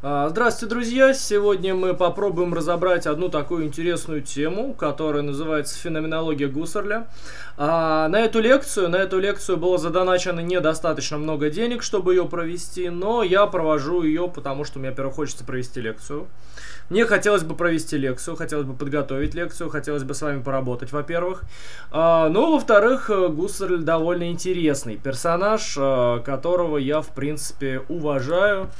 Здравствуйте, друзья! Сегодня мы попробуем разобрать одну такую интересную тему, которая называется «Феноменология Гуссерля». На эту лекцию было задоначено недостаточно много денег, чтобы ее провести, но я провожу ее, потому что мне, во-первых, хочется провести лекцию. Мне хотелось бы провести лекцию, хотелось бы подготовить лекцию, хотелось бы с вами поработать, во-первых. Ну, во-вторых, Гуссерль довольно интересный персонаж, которого я, в принципе, уважаю,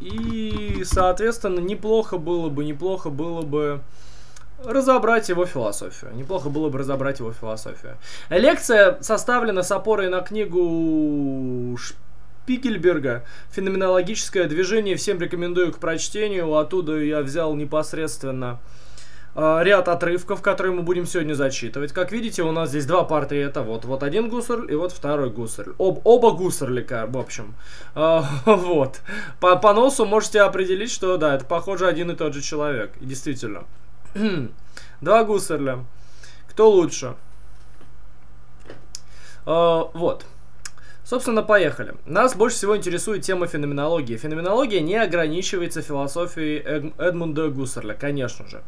и, соответственно, неплохо было бы разобрать его философию. Лекция составлена с опорой на книгу Шпигельберга «Феноменологическое движение». Всем рекомендую к прочтению. Оттуда я взял непосредственно ряд отрывков, которые мы будем сегодня зачитывать. Как видите, у нас здесь два портрета. Вот один Гуссерль и вот второй Гуссерль. Оба Гуссерля, в общем. Вот. По носу можете определить, что да, это, похоже, один и тот же человек. И действительно. Два Гуссерля. Кто лучше? Вот. Собственно, поехали. Нас больше всего интересует тема феноменологии. Феноменология не ограничивается философией Эдмунда Гуссерля, конечно же.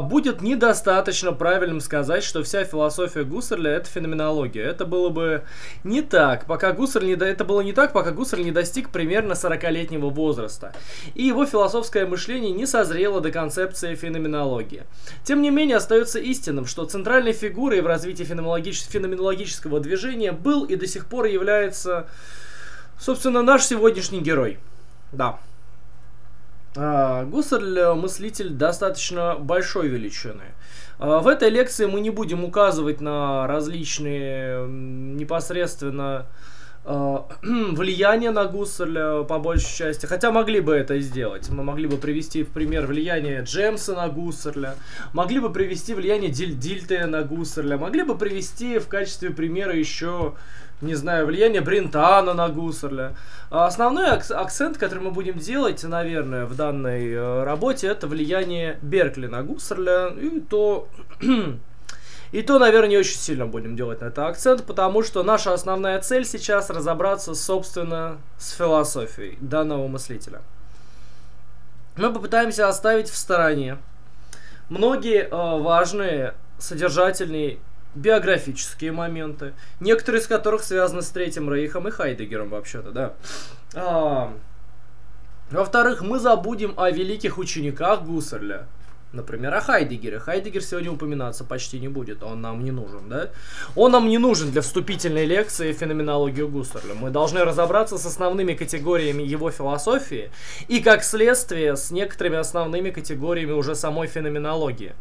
Будет недостаточно правильным сказать, что вся философия Гуссерля – это феноменология. Это было бы не так, пока Гуссерль не достиг примерно 40-летнего возраста, и его философское мышление не созрело до концепции феноменологии. Тем не менее, остается истинным, что центральной фигурой в развитии феноменологического движения был и до сих пор является, собственно, наш сегодняшний герой. Да. Гуссерль – мыслитель достаточно большой величины. В этой лекции мы не будем указывать на различные непосредственно влияния на Гуссерля, по большей части. Хотя могли бы это сделать. Мы могли бы привести в пример влияние Джемса на Гуссерля, могли бы привести влияние Диль-Дильте на Гуссерля, могли бы привести в качестве примера еще, не знаю, влияние Брентано на Гуссерля. Основной акцент, который мы будем делать, наверное, в данной работе, это влияние Беркли на Гуссерля. И то, наверное, не очень сильно будем делать на это акцент, потому что наша основная цель сейчас разобраться, собственно, с философией данного мыслителя. Мы попытаемся оставить в стороне многие важные, содержательные, биографические моменты, некоторые из которых связаны с Третьим Рейхом и Хайдеггером, вообще-то, да. Во-вторых, мы забудем о великих учениках Гуссерля. Например, о Хайдеггере. Хайдеггер сегодня упоминаться почти не будет, он нам не нужен, да? Он нам не нужен для вступительной лекции «Феноменологию Гуссерля». Мы должны разобраться с основными категориями его философии и, как следствие, с некоторыми основными категориями уже самой феноменологии.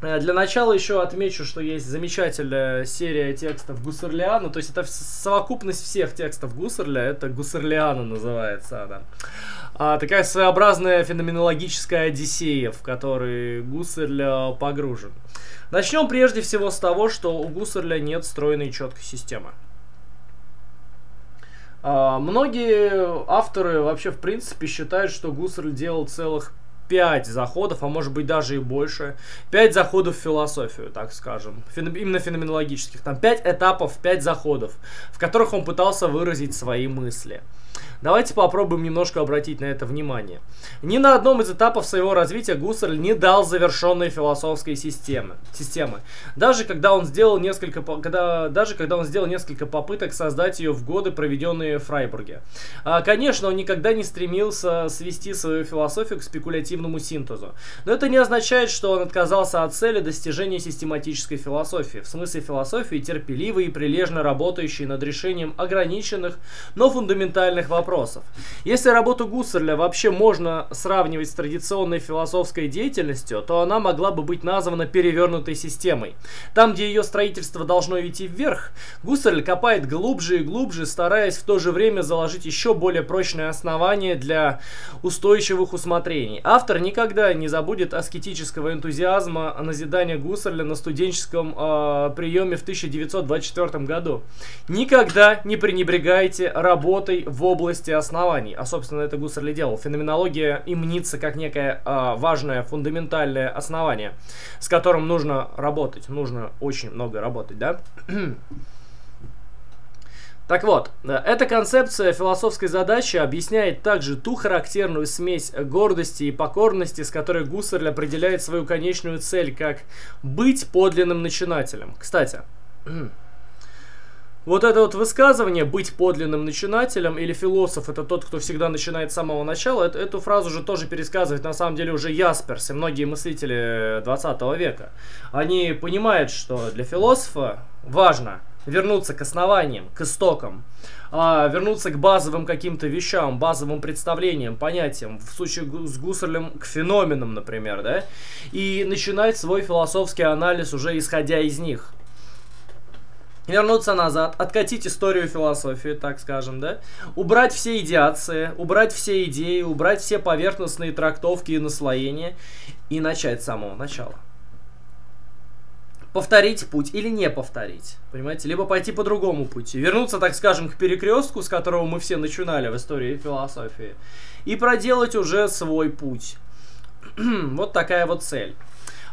Для начала еще отмечу, что есть замечательная серия текстов Гуссерлиана, то есть это совокупность всех текстов Гуссерля, это Гуссерлиана называется она. Такая своеобразная феноменологическая одиссея, в которой Гуссерль погружен. Начнем прежде всего с того, что у Гуссерля нет стройной четкой системы. Многие авторы вообще в принципе считают, что Гуссерль делал целых 5 заходов, а может быть даже и больше. 5 заходов в философию, так скажем. Именно феноменологических. Там 5 этапов, 5 заходов, в которых он пытался выразить свои мысли. Давайте попробуем немножко обратить на это внимание. Ни на одном из этапов своего развития Гуссерль не дал завершенной философской системы. Даже когда он сделал несколько попыток создать ее в годы, проведенные в Фрайбурге. Конечно, он никогда не стремился свести свою философию к спекулятивному синтезу. Но это не означает, что он отказался от цели достижения систематической философии. В смысле философии терпеливой и прилежно работающей над решением ограниченных, но фундаментальных вопросов. Если работу Гуссерля вообще можно сравнивать с традиционной философской деятельностью, то она могла бы быть названа перевернутой системой. Там, где ее строительство должно идти вверх, Гуссерль копает глубже и глубже, стараясь в то же время заложить еще более прочные основания для устойчивых усмотрений. Автор никогда не забудет аскетического энтузиазма назидания Гуссерля на студенческом приеме в 1924 году. Никогда не пренебрегайте работой в области оснований, а собственно это Гуссерль и делал. Феноменология им мнится как некое важное фундаментальное основание, с которым нужно работать, нужно очень много работать, да? Так вот, эта концепция философской задачи объясняет также ту характерную смесь гордости и покорности, с которой Гуссерль определяет свою конечную цель, как быть подлинным начинателем. Кстати, вот это вот высказывание «быть подлинным начинателем» или «философ – это тот, кто всегда начинает с самого начала», эту фразу же тоже пересказывает на самом деле уже Ясперс и многие мыслители 20 века. Они понимают, что для философа важно вернуться к основаниям, к истокам, вернуться к базовым каким-то вещам, базовым представлениям, понятиям, в случае с Гуссерлем к феноменам, например, да, и начинать свой философский анализ уже исходя из них. Вернуться назад, откатить историю философии, так скажем, да? Убрать все идеации, убрать все идеи, убрать все поверхностные трактовки и наслоения и начать с самого начала. Повторить путь или не повторить, понимаете? Либо пойти по другому пути, вернуться, так скажем, к перекрестку, с которого мы все начинали в истории философии, и проделать уже свой путь. Вот такая вот цель.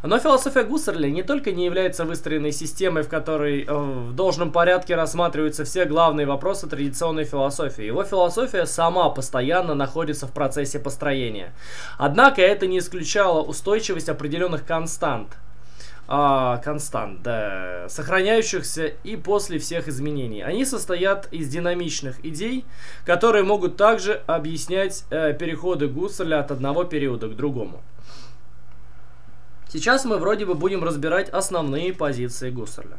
Но философия Гуссерля не только не является выстроенной системой, в которой в должном порядке рассматриваются все главные вопросы традиционной философии. Его философия сама постоянно находится в процессе построения. Однако это не исключало устойчивость определенных констант, сохраняющихся и после всех изменений. Они состоят из динамичных идей, которые могут также объяснять переходы Гуссерля от одного периода к другому. Сейчас мы вроде бы будем разбирать основные позиции Гуссерля.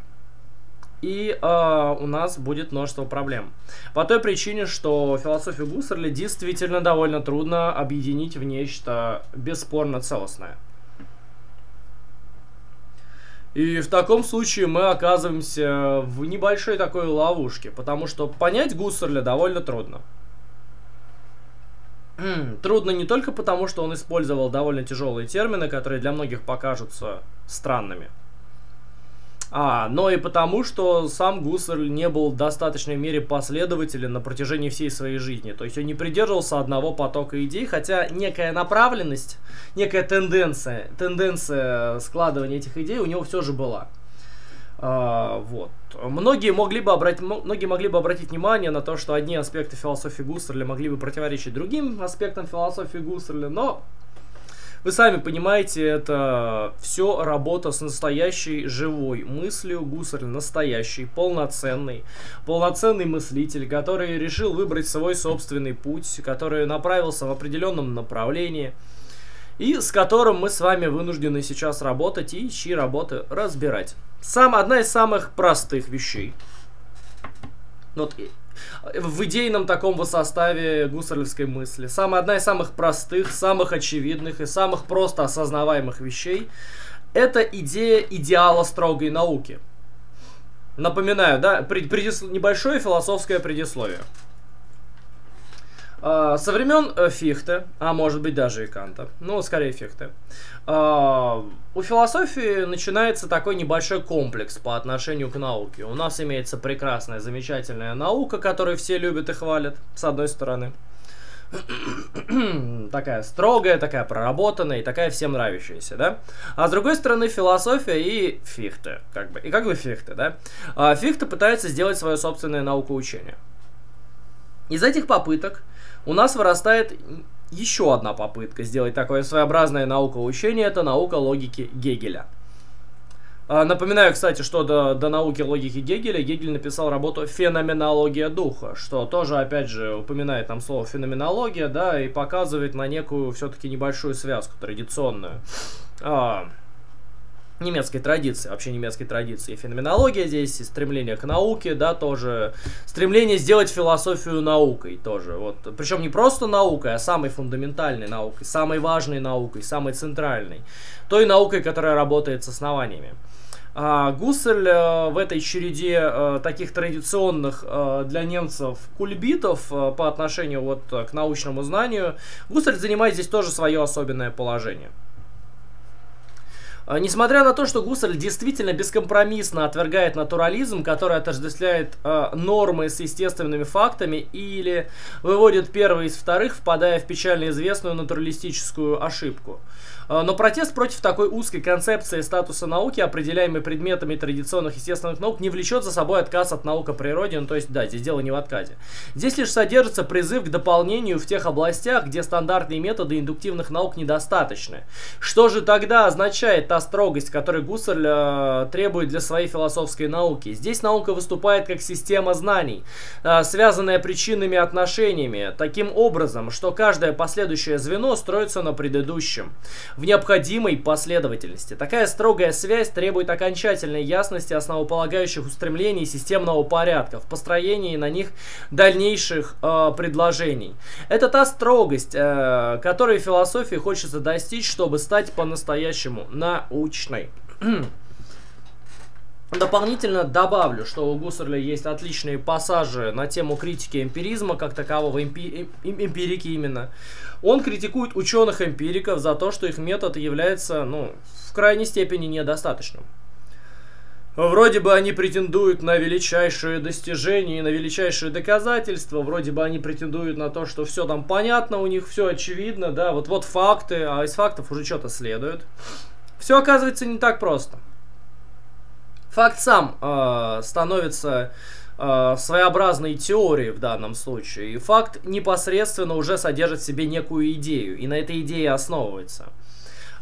И у нас будет множество проблем. По той причине, что философию Гуссерля действительно довольно трудно объединить в нечто бесспорно целостное. И в таком случае мы оказываемся в небольшой такой ловушке, потому что понять Гуссерля довольно трудно. Трудно не только потому, что он использовал довольно тяжелые термины, которые для многих покажутся странными, но и потому, что сам Гуссерль не был в достаточной мере последователен на протяжении всей своей жизни. То есть он не придерживался одного потока идей, хотя некая направленность, некая тенденция складывания этих идей у него все же была. Вот. Многие могли бы обратить внимание на то, что одни аспекты философии Гуссерля могли бы противоречить другим аспектам философии Гуссерля, но вы сами понимаете, это все работа с настоящей живой мыслью. Гуссерль настоящий, полноценный мыслитель, который решил выбрать свой собственный путь, который направился в определенном направлении и с которым мы с вами вынуждены сейчас работать и чьи работы разбирать. Одна из самых простых вещей. Вот, в идейном таком вот составе гуссерлевской мысли. Одна из самых простых, самых очевидных и самых просто осознаваемых вещей — это идея идеала строгой науки. Напоминаю, да, небольшое философское предисловие. Со времен Фихта, а может быть даже и Канта, ну скорее Фихта, у философии начинается такой небольшой комплекс по отношению к науке. У нас имеется прекрасная, замечательная наука, которую все любят и хвалят, с одной стороны. Такая строгая, такая проработанная и такая всем нравящаяся, да? А с другой стороны философия и Фихта, Фихта, да? Фихта пытается сделать свое собственное наукоучение. Из этих попыток у нас вырастает еще одна попытка сделать такое своеобразное наукоучение. Это наука логики Гегеля. Напоминаю, кстати, что до науки логики Гегеля Гегель написал работу «Феноменология духа», что тоже, опять же, упоминает нам слово «феноменология», да, и показывает на некую все-таки небольшую связку традиционную. Вообще немецкой традиции. И феноменология здесь, и стремление к науке, да, тоже. Стремление сделать философию наукой тоже. Вот. Причем не просто наукой, а самой фундаментальной наукой, самой важной наукой, самой центральной. Той наукой, которая работает с основаниями. Гуссерль в этой череде таких традиционных для немцев кульбитов по отношению вот к научному знанию, Гуссерль занимает здесь тоже свое особенное положение. Несмотря на то, что Гуссерль действительно бескомпромиссно отвергает натурализм, который отождествляет нормы с естественными фактами или выводит первые из вторых, впадая в печально известную натуралистическую ошибку. Но протест против такой узкой концепции статуса науки, определяемой предметами традиционных естественных наук, не влечет за собой отказ от наук о природе. Ну, то есть, да, здесь дело не в отказе. Здесь лишь содержится призыв к дополнению в тех областях, где стандартные методы индуктивных наук недостаточны. Что же тогда означает та строгость, которую Гуссерль требует для своей философской науки? Здесь наука выступает как система знаний, связанная причинными отношениями, таким образом, что каждое последующее звено строится на предыдущем, в необходимой последовательности. Такая строгая связь требует окончательной ясности основополагающих устремлений системного порядка в построении на них дальнейших предложений. Это та строгость, которой в философии хочется достичь, чтобы стать по-настоящему научной. Дополнительно добавлю, что у Гуссерля есть отличные пассажи на тему критики эмпиризма, как такового, эмпирики именно. Он критикует ученых-эмпириков за то, что их метод является, ну, в крайней степени недостаточным. Вроде бы они претендуют на величайшие достижения и на величайшие доказательства, вроде бы они претендуют на то, что все там понятно, у них все очевидно, да, вот факты, а из фактов уже что-то следует. Все оказывается не так просто. Факт сам становится своеобразной теорией в данном случае. И факт непосредственно уже содержит в себе некую идею, и на этой идее основывается.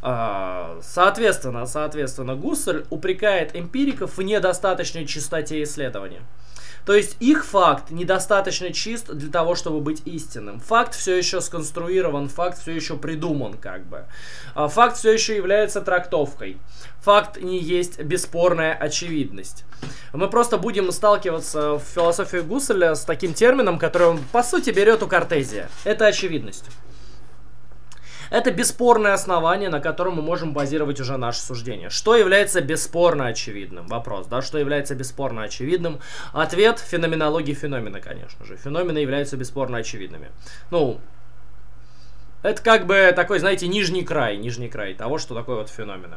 Соответственно, Гуссерль упрекает эмпириков в недостаточной чистоте исследования. То есть их факт недостаточно чист для того, чтобы быть истинным. Факт все еще сконструирован, факт все еще придуман, как бы. Факт все еще является трактовкой. Факт не есть бесспорная очевидность. Мы просто будем сталкиваться в философии Гуссерля с таким термином, который он, по сути, берет у Картезия. Это очевидность. Это бесспорное основание, на котором мы можем базировать уже наше суждение. Что является бесспорно очевидным? Вопрос, да, что является бесспорно очевидным? Ответ — феноменология феномена, конечно же. Феномены являются бесспорно очевидными. Ну, это как бы такой, знаете, нижний край того, что такое вот феномены.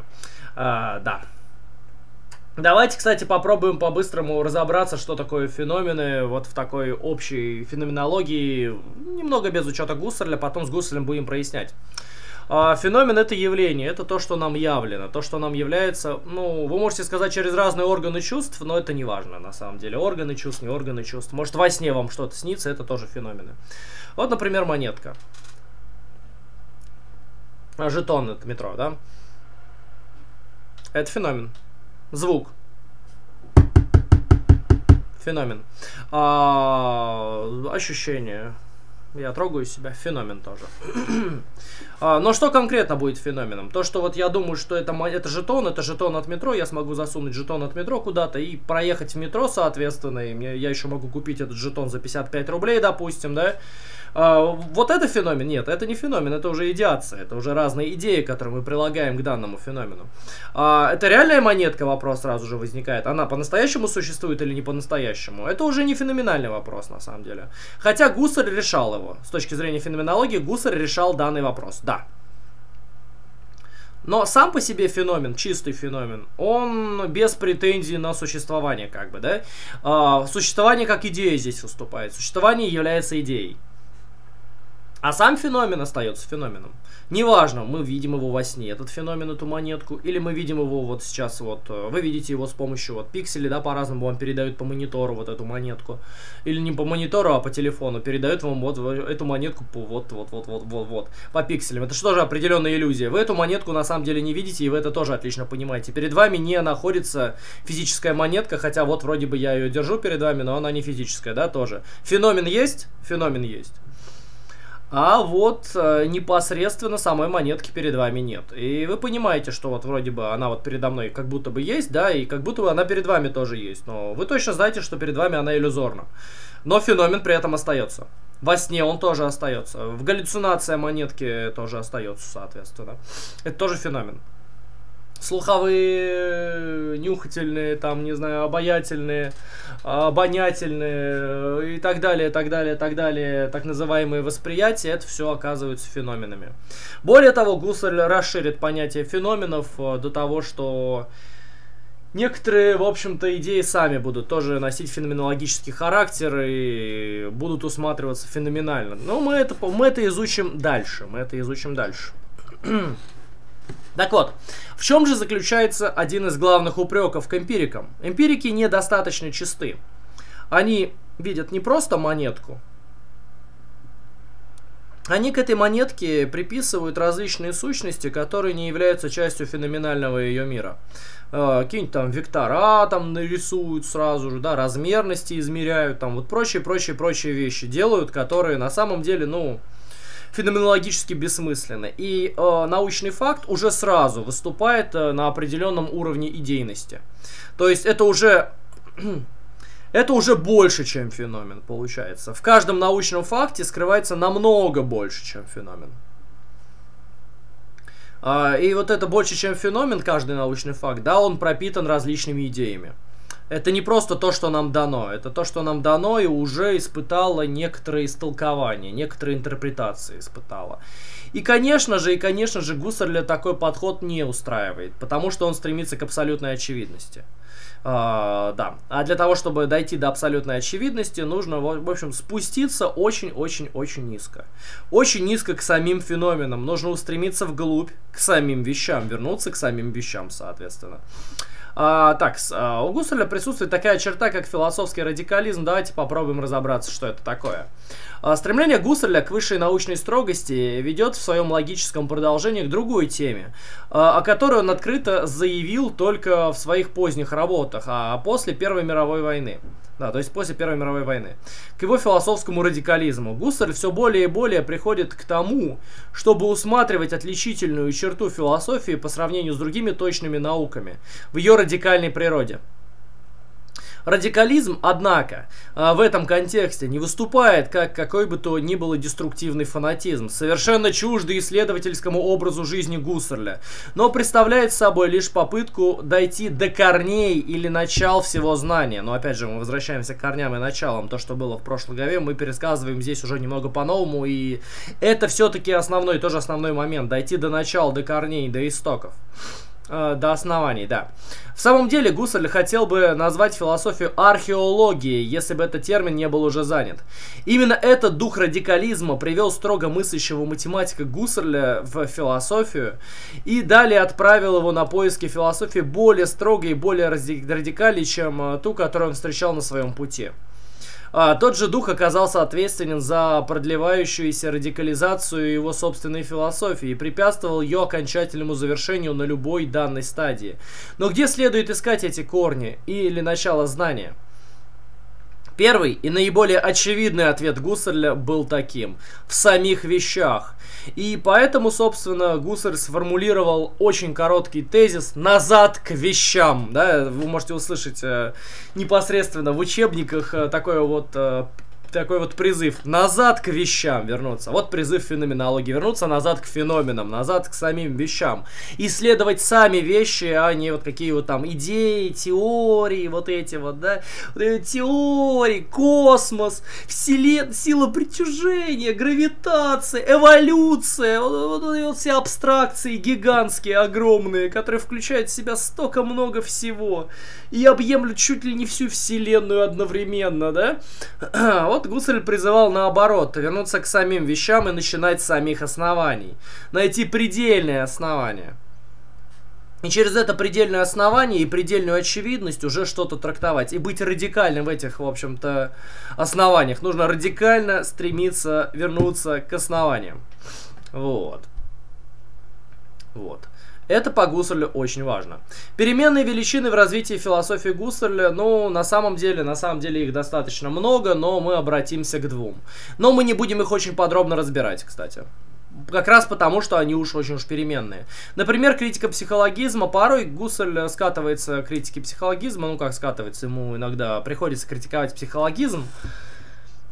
Да. Давайте, кстати, попробуем по-быстрому разобраться, что такое феномены вот в такой общей феноменологии, немного без учета Гуссерля, потом с Гуссерлем будем прояснять. Феномен — это явление, это то, что нам явлено, то, что нам является, ну, вы можете сказать через разные органы чувств, но это не важно на самом деле, органы чувств, не органы чувств, может во сне вам что-то снится, это тоже феномены. Вот, например, монетка, жетон — это метро, да, это феномен. Звук. Феномен. Ощущение. Я трогаю себя. Феномен тоже. Но что конкретно будет феноменом? То, что вот я думаю, что это жетон от метро, я смогу засунуть жетон от метро куда-то и проехать в метро, соответственно, и я еще могу купить этот жетон за 55 рублей, допустим, да? Вот это феномен? Нет, это не феномен, это уже идеация, это уже разные идеи, которые мы прилагаем к данному феномену. Это реальная монетка, вопрос сразу же возникает. Она по-настоящему существует или не по-настоящему? Это уже не феноменальный вопрос, на самом деле. Хотя Гуссерль решал его. С точки зрения феноменологии, Гуссерль решал данный вопрос, да. Но сам по себе феномен, чистый феномен, он без претензий на существование, как бы, да? Существование как идея здесь уступает. Существование является идеей. А сам феномен остается феноменом. Неважно, мы видим его во сне, этот феномен, эту монетку, или мы видим его вот сейчас, вот, вы видите его с помощью вот пикселей, да, по-разному вам передают по монитору вот эту монетку. Или не по монитору, а по телефону, передают вам вот эту монетку по вот, по пикселям. Это что же определенная иллюзия? Вы эту монетку на самом деле не видите, и вы это тоже отлично понимаете. Перед вами не находится физическая монетка, хотя вот вроде бы я ее держу перед вами, но она не физическая, да, тоже. Феномен есть? Феномен есть. А вот непосредственно самой монетки перед вами нет. И вы понимаете, что вот вроде бы она вот передо мной как будто бы есть, да, и как будто бы она перед вами тоже есть. Но вы точно знаете, что перед вами она иллюзорна. Но феномен при этом остается. Во сне он тоже остается. В галлюцинации монетки тоже остается, соответственно. Это тоже феномен. Слуховые, нюхательные, там, не знаю, обаятельные, обонятельные и так далее, так называемые восприятия, это все оказываются феноменами. Более того, Гуссерль расширит понятие феноменов до того, что некоторые, в общем-то, идеи сами будут тоже носить феноменологический характер и будут усматриваться феноменально. Но мы это изучим дальше. Так вот, в чем же заключается один из главных упреков к эмпирикам? Эмпирики недостаточно чисты. Они видят не просто монетку, они к этой монетке приписывают различные сущности, которые не являются частью феноменального ее мира. Какие-нибудь там вектора там нарисуют сразу же, да, размерности измеряют, там вот прочие вещи делают, которые на самом деле, ну, феноменологически бессмысленны. И научный факт уже сразу выступает на определенном уровне идейности. То есть это уже... Это уже больше, чем феномен, получается. В каждом научном факте скрывается намного больше, чем феномен. И вот это больше, чем феномен, каждый научный факт, да, он пропитан различными идеями. Это не просто то, что нам дано. Это то, что нам дано и уже испытало некоторые истолкования, некоторые интерпретации испытало. И, конечно же, Гуссерля такой подход не устраивает, потому что он стремится к абсолютной очевидности. Да. А для того, чтобы дойти до абсолютной очевидности, нужно, в общем, спуститься очень-очень-очень низко. Очень низко к самим феноменам. Нужно устремиться вглубь к самим вещам, вернуться к самим вещам, соответственно. У Гусселя присутствует такая черта, как философский радикализм. Давайте попробуем разобраться, что это такое. Стремление Гуссерля к высшей научной строгости ведет в своем логическом продолжении к другой теме, о которой он открыто заявил только в своих поздних работах, а после Первой мировой войны. Да, то есть после Первой мировой войны. К его философскому радикализму. Гуссерль все более и более приходит к тому, чтобы усматривать отличительную черту философии по сравнению с другими точными науками в ее радикальной природе. Радикализм, однако, в этом контексте не выступает как какой бы то ни было деструктивный фанатизм, совершенно чуждый исследовательскому образу жизни Гуссерля, но представляет собой лишь попытку дойти до корней или начал всего знания. Но опять же, мы возвращаемся к корням и началам. То, что было в прошлой главе, мы пересказываем здесь уже немного по-новому, и это все-таки основной, тоже основной момент, дойти до начала, до корней, до истоков. До оснований, да. В самом деле Гуссерль хотел бы назвать философию археологией, если бы этот термин не был уже занят. Именно этот дух радикализма привел строго мыслящего математика Гуссерля в философию и далее отправил его на поиски философии более строгой и более радикальной, чем ту, которую он встречал на своем пути. Тот же дух оказался ответственен за продлевающуюся радикализацию его собственной философии и препятствовал ее окончательному завершению на любой данной стадии. Но где следует искать эти корни или начало знания? Первый и наиболее очевидный ответ Гуссерля был таким: в самих вещах. И поэтому, собственно, Гуссерль сформулировал очень короткий тезис «назад к вещам». Да, вы можете услышать непосредственно в учебниках такой вот призыв «назад к вещам вернуться». Вот призыв феноменологии: вернуться назад к феноменам, назад к самим вещам. Исследовать сами вещи, а не вот какие вот там идеи, теории, вот эти вот, да, теории, космос, вселенная, сила притяжения, гравитация, эволюция, вот все абстракции гигантские, огромные, которые включают в себя столько много всего и объемлют чуть ли не всю вселенную одновременно, да? Вот Гуссерль призывал наоборот, вернуться к самим вещам и начинать с самих оснований. Найти предельное основание. И через это предельное основание и предельную очевидность уже что-то трактовать. И быть радикальным в этих, в общем-то, основаниях. Нужно радикально стремиться вернуться к основаниям. Вот. Это по Гуссерлю очень важно. Переменные величины в развитии философии Гуссерля, ну, на самом деле их достаточно много, но мы обратимся к двум. Но мы не будем их очень подробно разбирать, кстати. Как раз потому, что они очень переменные. Например, критика психологизма. Порой Гуссерль скатывается к критике психологизма. Ну, как скатывается, ему иногда приходится критиковать психологизм.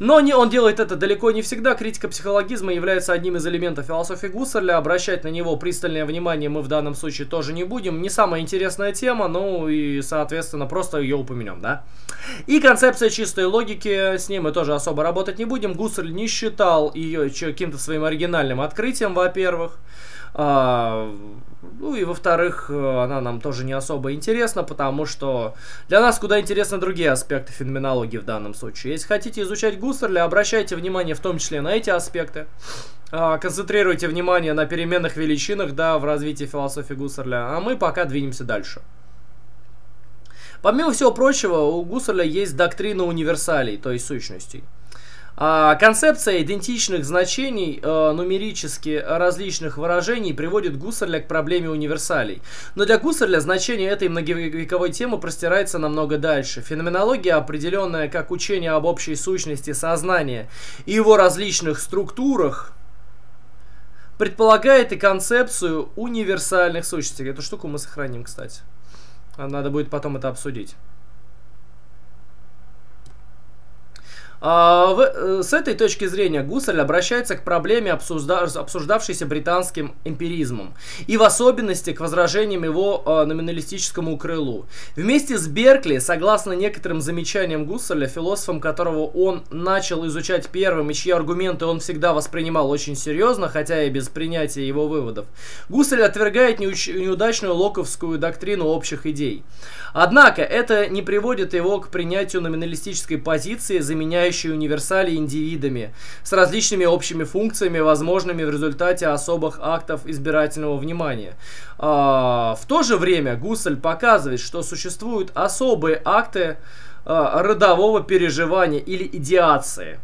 Но он делает это далеко не всегда. Критика психологизма является одним из элементов философии Гуссерля. Обращать на него пристальное внимание мы в данном случае тоже не будем. Не самая интересная тема, ну и, соответственно, просто ее упомянем, да? И концепция чистой логики, с ней мы тоже особо работать не будем. Гуссерль не считал ее каким-то своим оригинальным открытием, во-первых. Ну и во-вторых, она нам тоже не особо интересна, потому что для нас куда интересны другие аспекты феноменологии в данном случае. Если хотите изучать Гуссерля, обращайте внимание в том числе на эти аспекты. Концентрируйте внимание на переменных величинах, да, в развитии философии Гуссерля, а мы пока двинемся дальше. Помимо всего прочего, у Гуссерля есть доктрина универсалей, то есть сущностей. Концепция идентичных значений нумерически различных выражений приводит Гуссерля к проблеме универсалей. Но для Гуссерля значение этой многовековой темы простирается намного дальше. Феноменология, определенная как учение об общей сущности сознания и его различных структурах, предполагает и концепцию универсальных сущностей. Эту штуку мы сохраним, кстати. Надо будет потом это обсудить. С этой точки зрения Гуссерль обращается к проблеме, обсуждавшейся британским эмпиризмом, и в особенности к возражениям его номиналистическому крылу. Вместе с Беркли, согласно некоторым замечаниям Гуссерля, философом, которого он начал изучать первым и чьи аргументы он всегда воспринимал очень серьезно, хотя и без принятия его выводов, Гуссерль отвергает неудачную локовскую доктрину общих идей. Однако это не приводит его к принятию номиналистической позиции, заменяющей универсали индивидами с различными общими функциями, возможными в результате особых актов избирательного внимания. В то же время Гуссерль показывает, что существуют особые акты родового переживания или идеации,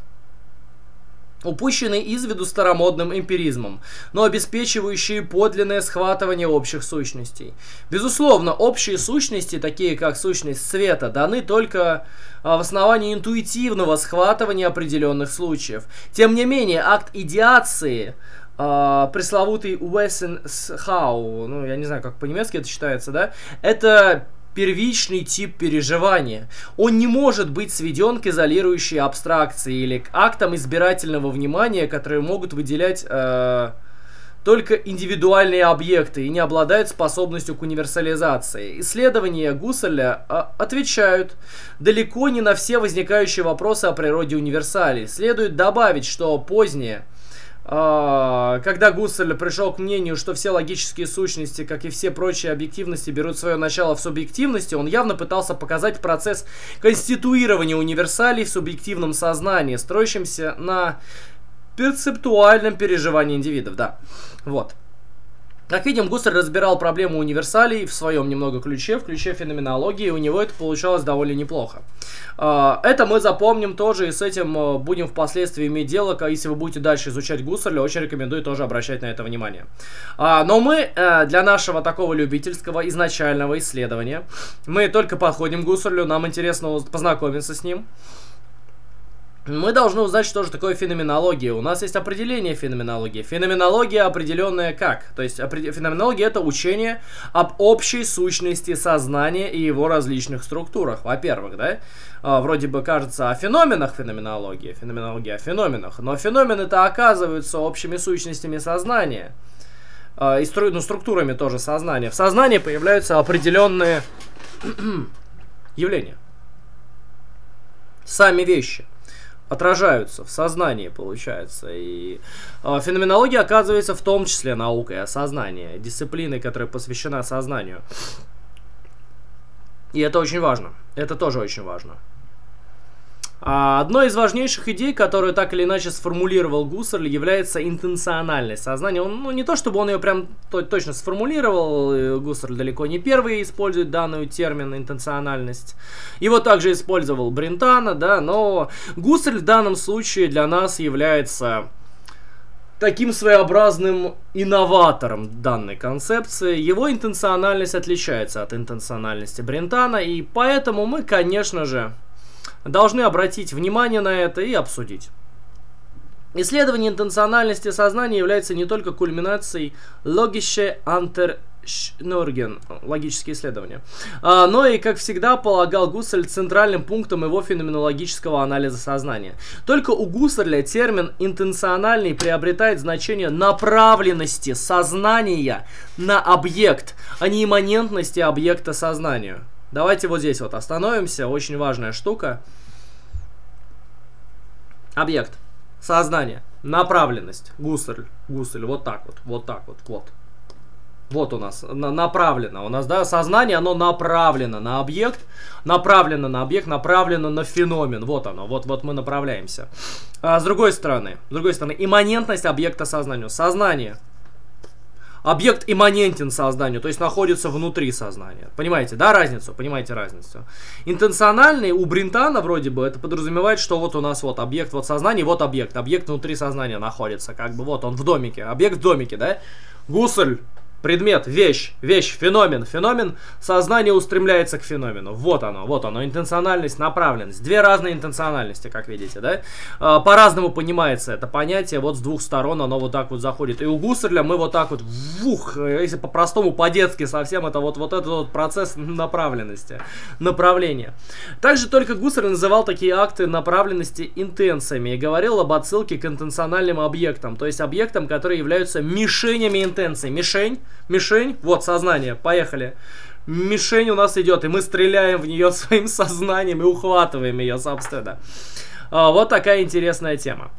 упущенные из виду старомодным эмпиризмом, но обеспечивающие подлинное схватывание общих сущностей. Безусловно, общие сущности, такие как сущность света, даны только в основании интуитивного схватывания определенных случаев. Тем не менее, акт идеации, пресловутый Wessenshau, ну я не знаю, как по-немецки это считается, да, это первичный тип переживания. Он не может быть сведен к изолирующей абстракции или к актам избирательного внимания, которые могут выделять только индивидуальные объекты и не обладают способностью к универсализации. Исследования Гуссерля отвечают далеко не на все возникающие вопросы о природе универсалей. Следует добавить, что позднее, когда Гуссерль пришел к мнению, что все логические сущности, как и все прочие объективности, берут свое начало в субъективности, он явно пытался показать процесс конституирования универсалей в субъективном сознании, строящемся на перцептуальном переживании индивидов. Да, вот. Как видим, Гуссерль разбирал проблему универсалей в своем немного ключе, в ключе феноменологии, и у него это получалось довольно неплохо. Это мы запомним тоже, и с этим будем впоследствии иметь дело. Если вы будете дальше изучать Гуссерля, очень рекомендую тоже обращать на это внимание. Но мы для нашего такого любительского изначального исследования, мы только подходим к Гуссерлю, нам интересно познакомиться с ним. Мы должны узнать, что же такое феноменология. У нас есть определение феноменологии. Феноменология определенная как? То есть феноменология — это учение об общей сущности сознания и его различных структурах. Во-первых, да? Вроде бы кажется о феноменах феноменологии. Феноменология о феноменах. Но феномены-то оказываются общими сущностями сознания. И структурами тоже сознания. В сознании появляются определенные явления. Сами вещи отражаются в сознании, получается. И феноменология оказывается в том числе наукой о сознании, дисциплиной, которая посвящена сознанию. И это очень важно. Это тоже очень важно. Одной из важнейших идей, которую так или иначе сформулировал Гуссерль, является интенциональность сознания. Он, ну, не то чтобы он ее прям точно сформулировал, Гуссерль далеко не первый использует данный термин интенциональность. Его также использовал Брентано, да, но Гуссерль в данном случае для нас является таким своеобразным инноватором данной концепции. Его интенциональность отличается от интенциональности Брентано, и поэтому мы, конечно же, должны обратить внимание на это и обсудить. Исследование интенциональности сознания является не только кульминацией логише антершнорген, логические исследования, но и, как всегда, полагал Гуссерль центральным пунктом его феноменологического анализа сознания. Только у Гуссерля термин интенциональный приобретает значение направленности сознания на объект, а не имманентности объекта сознанию. Давайте вот здесь вот остановимся. Очень важная штука. Объект. Сознание. Направленность. Гуссерль. Вот так вот. Вот у нас направлено. У нас, да, сознание, оно направлено на объект, направлено на феномен. Вот оно, вот мы направляемся. А с другой стороны, имманентность объекта сознанию. Сознание. Объект имманентен сознанию, то есть находится внутри сознания. Понимаете, да, разницу? Интенциональный у Брентано вроде бы это подразумевает, что вот у нас вот объект, вот сознание, вот объект. Объект внутри сознания находится, как бы вот он в домике. Объект в домике, да? Гуссерль. Предмет, вещь, феномен. Сознание устремляется к феномену. Вот оно. Интенциональность, направленность. Две разные интенциональности, как видите, да? По-разному понимается это понятие. Вот с двух сторон оно вот так вот заходит. И у Гуссерля мы вот так вот, вух, если по-простому, по-детски совсем, это вот этот вот процесс направленности, направления. Также только Гуссерль называл такие акты направленности интенциями и говорил об отсылке к интенциональным объектам, то есть объектам, которые являются мишенями интенций. Мишень, вот сознание, поехали. Мишень у нас идет, и мы стреляем в нее своим сознанием и ухватываем ее, собственно. Вот такая интересная тема.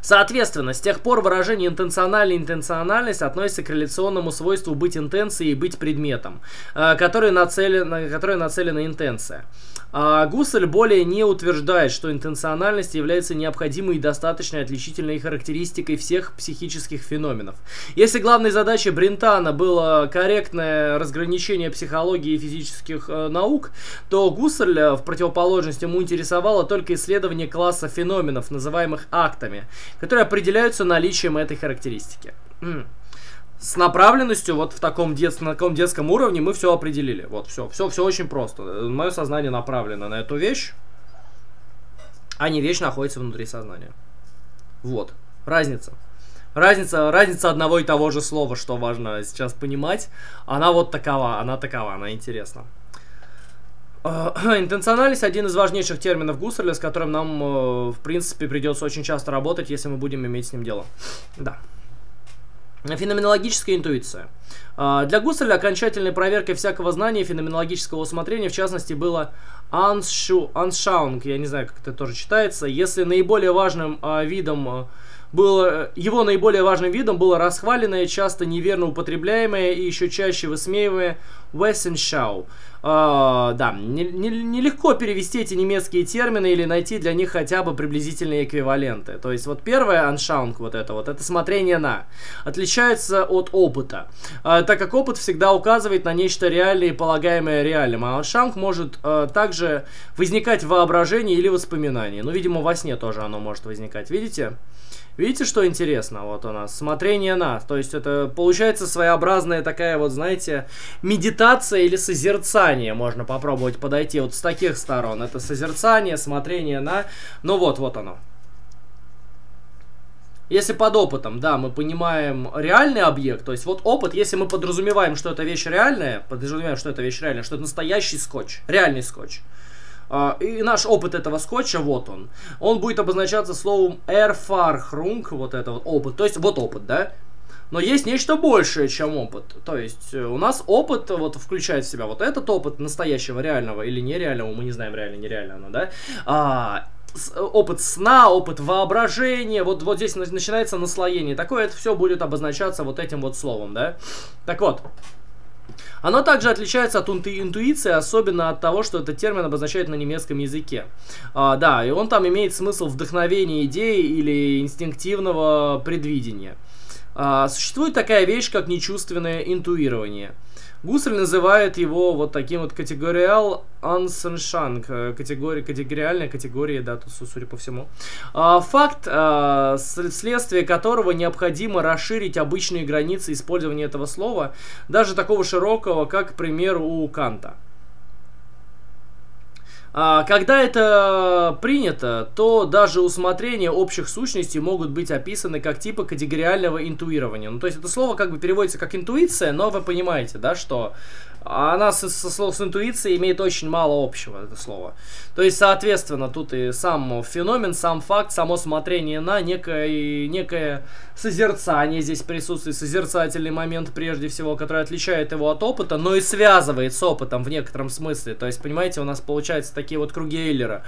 Соответственно, с тех пор выражение «интенциональная интенциональность» относится к реляционному свойству быть интенцией и быть предметом, на который нацелена интенция. Гуссерль более не утверждает, что интенциональность является необходимой и достаточной отличительной характеристикой всех психических феноменов. Если главной задачей Брентано было корректное разграничение психологии и физических наук, то Гуссерль, в противоположность ему, интересовало только исследование класса феноменов, называемых актами, которые определяются наличием этой характеристики. С направленностью вот в таком детском уровне мы все определили. Вот все очень просто. Мое сознание направлено на эту вещь, а не вещь находится внутри сознания. Вот. Разница одного и того же слова, что важно сейчас понимать. Она вот такова, она интересна. Интенциональность — один из важнейших терминов Гуссерля, с которым нам, в принципе, придется очень часто работать, если мы будем иметь с ним дело. Да. Феноменологическая интуиция. Для Гуссерля окончательной проверкой всякого знания и феноменологического усмотрения, в частности, было «Anschauung», я не знаю, как это тоже читается, если наиболее важным видом... его наиболее важным видом было расхваленное, часто неверно употребляемое и еще чаще высмеиваемое «Wessenschau». Да, нелегко перевести эти немецкие термины или найти для них хотя бы приблизительные эквиваленты. То есть вот первое, «Anschauung», это смотрение на, отличается от опыта, так как опыт всегда указывает на нечто реальное и полагаемое реальным, а «Anschauung» может также возникать в воображении или воспоминании. Ну, видимо, во сне тоже оно может возникать, видите? Видите, что интересно? Вот у нас смотрение на. То есть это получается своеобразная такая вот, знаете, медитация или созерцание. Можно попробовать подойти вот с таких сторон. Это созерцание, смотрение на. Ну вот оно. Если под опытом, да, мы понимаем реальный объект, то есть вот опыт, если мы подразумеваем, что это вещь реальная, что это настоящий скотч, реальный скотч. И наш опыт этого скотча, вот он. Он будет обозначаться словом Erfahrung, вот опыт. То есть вот опыт, да? Но есть нечто большее, чем опыт. То есть у нас опыт включает в себя вот этот опыт настоящего, реального или нереального. Мы не знаем, реально, нереально, да? Опыт сна, опыт воображения. Вот здесь начинается наслоение. Такое это все будет обозначаться вот этим вот словом, да? Так вот. Оно также отличается от интуиции, особенно от того, что этот термин обозначает на немецком языке. Да, и он там имеет смысл вдохновения идеи или инстинктивного предвидения. Существует такая вещь, как нечувственное интуирование. Гуссерль называет его вот таким вот категориал ансеншанг, категориальная категория, да, тут, судя по всему. Факт, вследствие которого необходимо расширить обычные границы использования этого слова, даже такого широкого, как, к примеру, у Канта. Когда это принято, то даже усмотрения общих сущностей могут быть описаны как типы категориального интуирования. Ну, то есть это слово как бы переводится как интуиция, но вы понимаете, да, что она со интуицией имеет очень мало общего, это слово. То есть, соответственно, тут и сам феномен, сам факт, само смотрение на некое созерцание здесь присутствует, созерцательный момент прежде всего, который отличает его от опыта, но и связывает с опытом в некотором смысле. То есть, понимаете, у нас получаются такие вот круги Эйлера.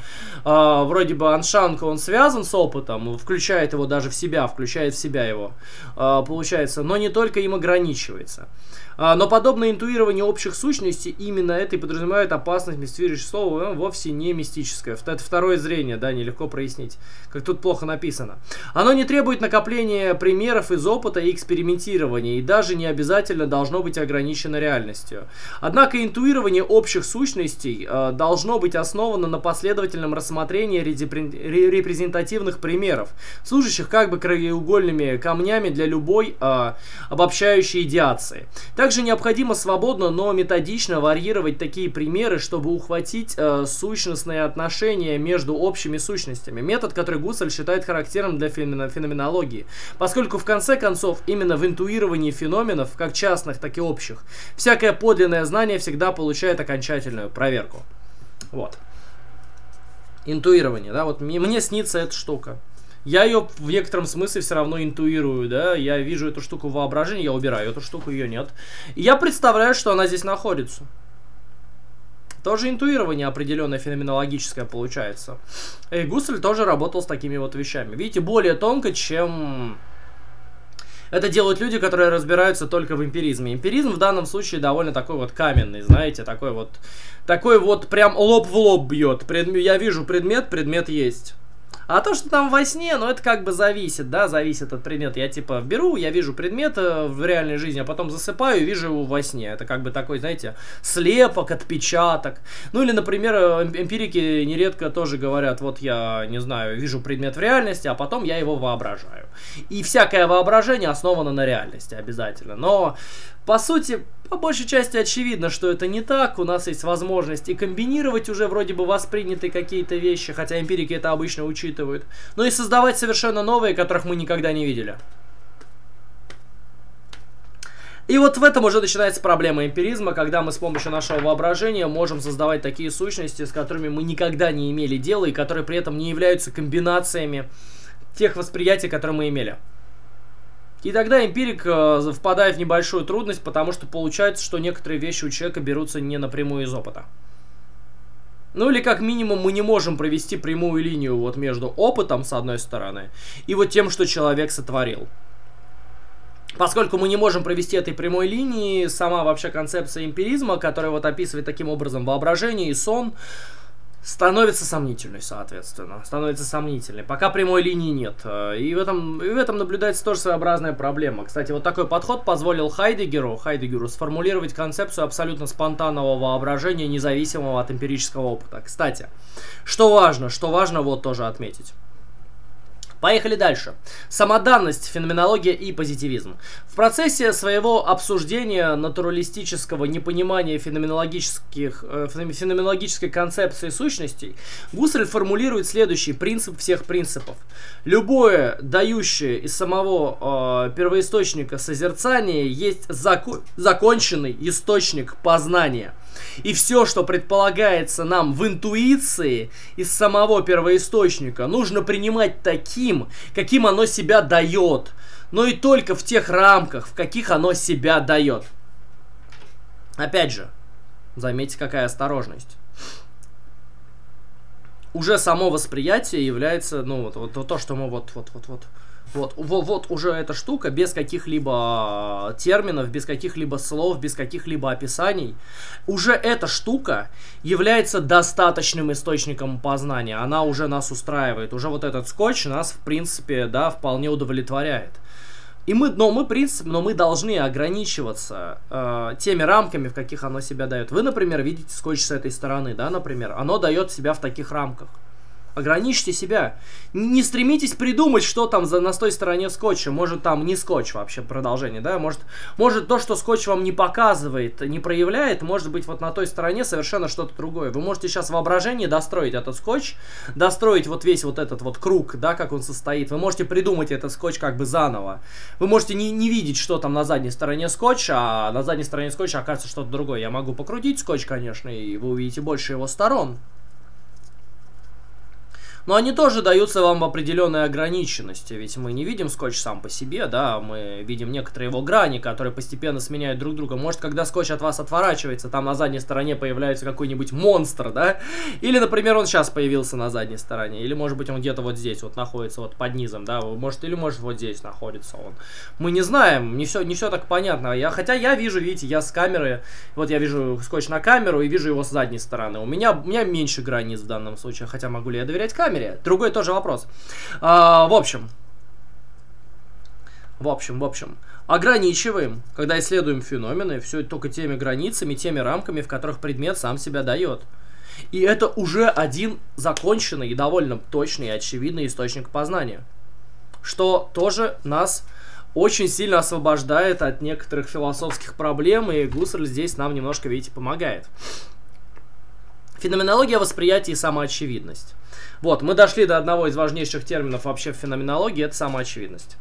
Вроде бы Аншанка, он связан с опытом, включает его даже в себя, включает в себя его, получается, но не только им ограничивается. Но подобное интуирование общих сущностей именно это и подразумевает опасность мистифицирующего слова, вовсе не мистическое. Это второе зрение, да, нелегко прояснить, как тут плохо написано. Оно не требует накопления примеров из опыта и экспериментирования, и даже не обязательно должно быть ограничено реальностью. Однако интуирование общих сущностей должно быть основано на последовательном рассмотрении репрезентативных примеров, служащих как бы краеугольными камнями для любой обобщающей идеации. Также необходимо свободно, но методично варьировать такие примеры, чтобы ухватить сущностные отношения между общими сущностями. Метод, который Гуссерль считает характерным для феноменологии. Поскольку в конце концов именно в интуировании феноменов, как частных, так и общих, всякое подлинное знание всегда получает окончательную проверку. Вот. Интуирование, да, вот мне снится эта штука. Я ее в некотором смысле все равно интуирую, да, я вижу эту штуку в воображении, я убираю эту штуку, ее нет. И я представляю, что она здесь находится. Тоже интуирование определенное феноменологическое получается. И Гуссерль тоже работал с такими вот вещами. Видите, более тонко, чем... Это делают люди, которые разбираются только в эмпиризме. Эмпиризм в данном случае довольно такой вот каменный, знаете, такой вот прям лоб в лоб бьет. Я вижу предмет, предмет есть. А то, что там во сне, ну это как бы зависит, да, зависит от предмета. Я типа беру, я вижу предмет в реальной жизни, а потом засыпаю и вижу его во сне. Это как бы такой, знаете, слепок, отпечаток. Ну или, например, эмпирики нередко тоже говорят, вот я, не знаю, вижу предмет в реальности, а потом я его воображаю. И всякое воображение основано на реальности обязательно. Но, по сути... По большей части очевидно, что это не так, у нас есть возможность и комбинировать уже вроде бы воспринятые какие-то вещи, хотя эмпирики это обычно учитывают, но и создавать совершенно новые, которых мы никогда не видели. И вот в этом уже начинается проблема эмпиризма, когда мы с помощью нашего воображения можем создавать такие сущности, с которыми мы никогда не имели дела и которые при этом не являются комбинациями тех восприятий, которые мы имели. И тогда эмпирик впадает в небольшую трудность, потому что получается, что некоторые вещи у человека берутся не напрямую из опыта. Ну или как минимум мы не можем провести прямую линию вот между опытом, с одной стороны, и вот тем, что человек сотворил. Поскольку мы не можем провести этой прямой линии, сама вообще концепция эмпиризма, которая вот описывает таким образом воображение и сон, становится сомнительной, соответственно. Становится сомнительной. Пока прямой линии нет. И в этом наблюдается тоже своеобразная проблема. Кстати, вот такой подход позволил Хайдеггеру сформулировать концепцию абсолютно спонтанного воображения, независимого от эмпирического опыта. Кстати, что важно вот тоже отметить. Поехали дальше. Самоданность, феноменология и позитивизм. В процессе своего обсуждения натуралистического непонимания феноменологической концепции сущностей Гуссерль формулирует следующий принцип всех принципов. Любое дающее из самого первоисточника созерцание есть законченный источник познания. И все, что предполагается нам в интуиции из самого первоисточника, нужно принимать таким, каким оно себя дает, но и только в тех рамках, в каких оно себя дает. Опять же, заметьте, какая осторожность. Уже само восприятие является, ну вот то, что мы вот уже эта штука без каких-либо терминов, без каких-либо слов, без каких-либо описаний. Уже эта штука является достаточным источником познания. Она уже нас устраивает. Уже вот этот скотч нас, в принципе, да, вполне удовлетворяет. И мы должны ограничиваться теми рамками, в каких оно себя дает. Вы, например, видите скотч с этой стороны, да, например. Оно дает себя в таких рамках. Ограничьте себя. Не стремитесь придумать, что там на той стороне скотча. Может, там не скотч вообще, продолжение, да? Может, то, что скотч вам не показывает, не проявляет, может быть, вот на той стороне совершенно что-то другое. Вы можете сейчас в воображении достроить этот скотч, достроить вот весь вот этот вот круг, да, как он состоит. Вы можете придумать этот скотч как бы заново. Вы можете не видеть, что там на задней стороне скотча, а на задней стороне скотча окажется что-то другое. Я могу покрутить скотч, конечно, и вы увидите больше его сторон. Но они тоже даются вам в определенной ограниченности, ведь мы не видим скотч сам по себе, да, мы видим некоторые его грани, которые постепенно сменяют друг друга. Может, когда скотч от вас отворачивается, там на задней стороне появляется какой-нибудь монстр, да, или, например, он сейчас появился на задней стороне, или, может быть, он где-то вот здесь вот находится, вот под низом, да, может, или, может, вот здесь находится он. Мы не знаем, не все так понятно, хотя я вижу, видите, я с камеры, вот я вижу скотч на камеру и вижу его с задней стороны. У меня меньше границ в данном случае, хотя могу ли я доверять камере? Другой тоже вопрос. В общем, ограничиваем, когда исследуем феномены, все только теми границами, теми рамками, в которых предмет сам себя дает. И это уже один законченный и довольно точный и очевидный источник познания, что тоже нас очень сильно освобождает от некоторых философских проблем, и Гуссерль здесь нам немножко, видите, помогает. Феноменология восприятия и самоочевидность. Вот, мы дошли до одного из важнейших терминов вообще в феноменологии, это самоочевидность.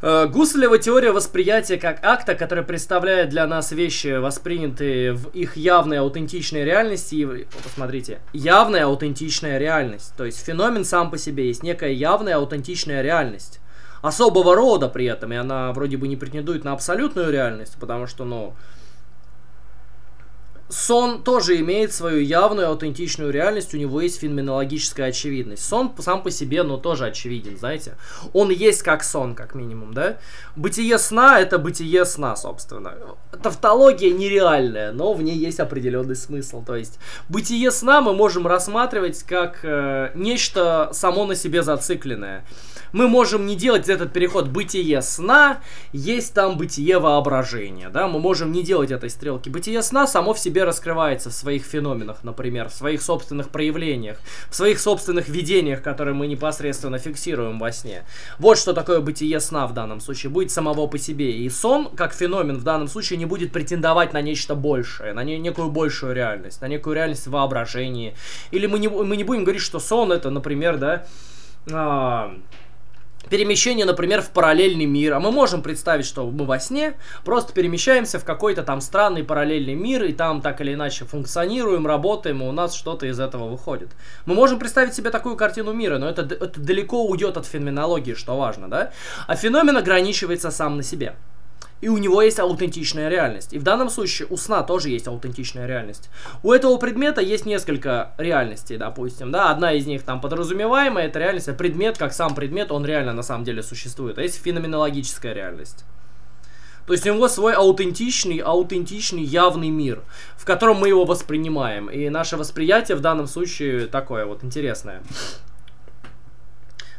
Гуссерлева теория восприятия как акта, который представляет для нас вещи, воспринятые в их явной аутентичной реальности. И, посмотрите, явная аутентичная реальность. То есть феномен сам по себе есть некая явная аутентичная реальность. Особого рода при этом, и она вроде бы не претендует на абсолютную реальность, потому что, ну... Сон тоже имеет свою явную, аутентичную реальность, у него есть феноменологическая очевидность. Сон сам по себе, но тоже очевиден, знаете. Он есть как сон, как минимум, да? Бытие сна – это бытие сна, собственно. Тавтология нереальная, но в ней есть определенный смысл. То есть, бытие сна мы можем рассматривать как нечто само на себе зацикленное. Мы можем не делать этот переход бытие сна, есть там бытие воображения, да? Мы можем не делать этой стрелки. Бытие сна само в себе раскрывается в своих феноменах, например, в своих собственных проявлениях, в своих собственных видениях, которые мы непосредственно фиксируем во сне. Вот что такое бытие сна в данном случае, будет самого по себе. И сон, как феномен, в данном случае не будет претендовать на нечто большее, на некую большую реальность, на некую реальность воображения. Или мы не будем говорить, что сон это, например, да... перемещение, например, в параллельный мир. А мы можем представить, что мы во сне просто перемещаемся в какой-то там странный параллельный мир, и там так или иначе функционируем, работаем, и у нас что-то из этого выходит. Мы можем представить себе такую картину мира, но это далеко уйдет от феноменологии, что важно, да? А феномен ограничивается сам на себе. И у него есть аутентичная реальность. И в данном случае у сна тоже есть аутентичная реальность. У этого предмета есть несколько реальностей, допустим, да. Одна из них там подразумеваемая, это реальность, а предмет, как сам предмет, он реально на самом деле существует. А есть феноменологическая реальность. То есть у него свой аутентичный явный мир, в котором мы его воспринимаем. И наше восприятие в данном случае такое вот интересное.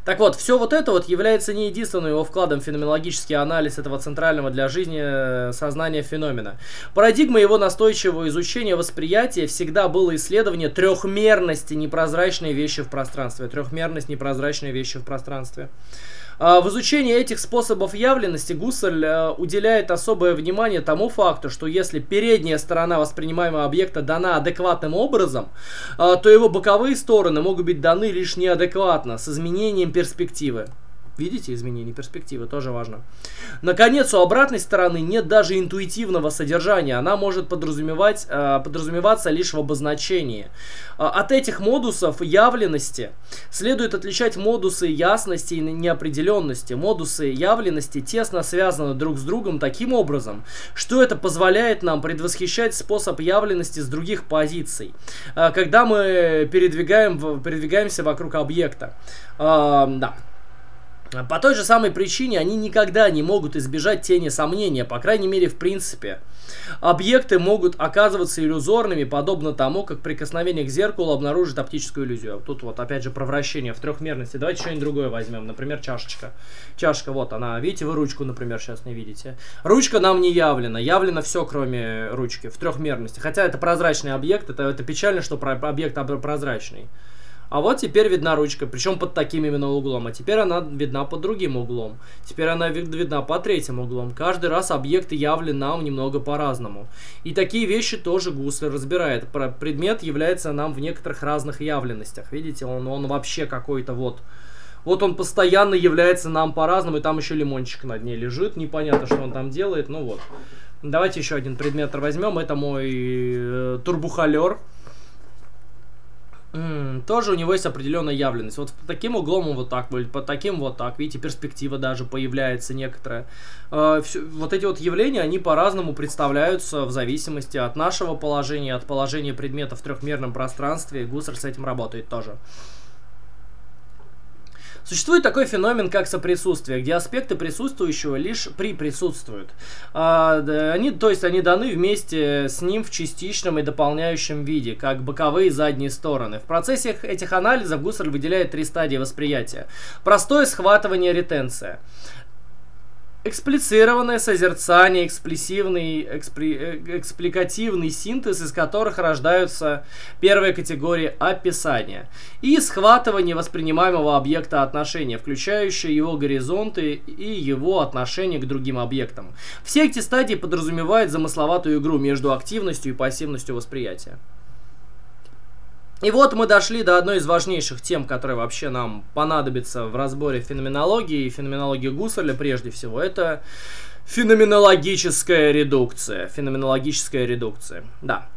Так вот, все вот это вот является не единственным его вкладом в феноменологический анализ этого центрального для жизни сознания феномена. Парадигма его настойчивого изучения восприятия всегда было исследование трехмерности непрозрачной вещи в пространстве. Трехмерность непрозрачной вещи в пространстве. В изучении этих способов явленности Гуссерль уделяет особое внимание тому факту, что если передняя сторона воспринимаемого объекта дана адекватным образом, то его боковые стороны могут быть даны лишь неадекватно, с изменением перспективы. Видите, изменение перспективы тоже важно. Наконец, у обратной стороны нет даже интуитивного содержания. Она может подразумеваться лишь в обозначении. От этих модусов явленности следует отличать модусы ясности и неопределенности. Модусы явленности тесно связаны друг с другом таким образом, что это позволяет нам предвосхищать способ явленности с других позиций, когда мы передвигаемся вокруг объекта. Да. По той же самой причине они никогда не могут избежать тени сомнения, по крайней мере в принципе. Объекты могут оказываться иллюзорными, подобно тому, как прикосновение к зеркалу обнаружит оптическую иллюзию. Тут вот опять же про вращение в трехмерности. Давайте что-нибудь другое возьмем, например, чашечка. Чашка, вот она, видите, вы ручку, например, сейчас не видите. Ручка нам не явлена, явлено все, кроме ручки, в трехмерности. Хотя это прозрачный объект, это печально, что объект прозрачный. А вот теперь видна ручка, причем под таким именно углом. А теперь она видна под другим углом. Теперь она видна под третьим углом. Каждый раз объект явлен нам немного по-разному. И такие вещи тоже Гуссерль разбирает. Предмет является нам в некоторых разных явленностях. Видите, он вообще какой-то вот... Вот он постоянно является нам по-разному. И там еще лимончик на дне лежит. Непонятно, что он там делает, ну вот. Давайте еще один предмет возьмем. Это мой турбухолер. Тоже у него есть определенная явленность. Вот под таким углом он вот так будет, под таким вот так. Видите, перспектива даже появляется некоторая. Вот эти вот явления, они по-разному представляются в зависимости от нашего положения, от положения предмета в трехмерном пространстве. Гуссерль с этим работает тоже. Существует такой феномен, как соприсутствие, где аспекты присутствующего лишь присутствуют. То есть они даны вместе с ним в частичном и дополняющем виде, как боковые и задние стороны. В процессе этих анализов Гуссерль выделяет три стадии восприятия. Простое схватывание, ретенция. Эксплицированное созерцание, экспликативный синтез, из которых рождаются первые категории описания. И схватывание воспринимаемого объекта отношения, включающее его горизонты и его отношение к другим объектам. Все эти стадии подразумевают замысловатую игру между активностью и пассивностью восприятия. И вот мы дошли до одной из важнейших тем, которая вообще нам понадобится в разборе феноменологии и феноменологии Гуссерля прежде всего. Это феноменологическая редукция. Феноменологическая редукция, да.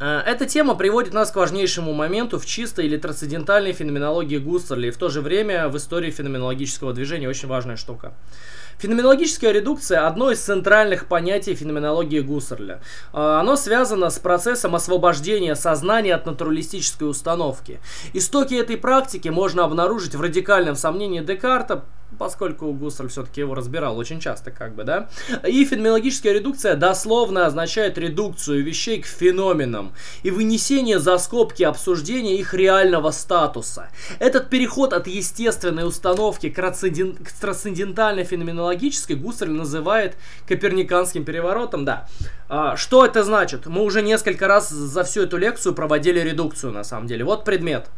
Эта тема приводит нас к важнейшему моменту в чистой или трансцендентальной феноменологии Гуссерля и в то же время в истории феноменологического движения. Очень важная штука. Феноменологическая редукция – одно из центральных понятий феноменологии Гуссерля. Оно связано с процессом освобождения сознания от натуралистической установки. Истоки этой практики можно обнаружить в радикальном сомнении Декарта, поскольку Гуссерль все-таки его разбирал очень часто, как бы, да. И феноменологическая редукция дословно означает редукцию вещей к феноменам и вынесение за скобки обсуждения их реального статуса. Этот переход от естественной установки к трансцендентальной феноменологической Гуссерль называет коперниканским переворотом, да. Что это значит? Мы уже несколько раз за всю эту лекцию проводили редукцию, на самом деле. Вот предмет.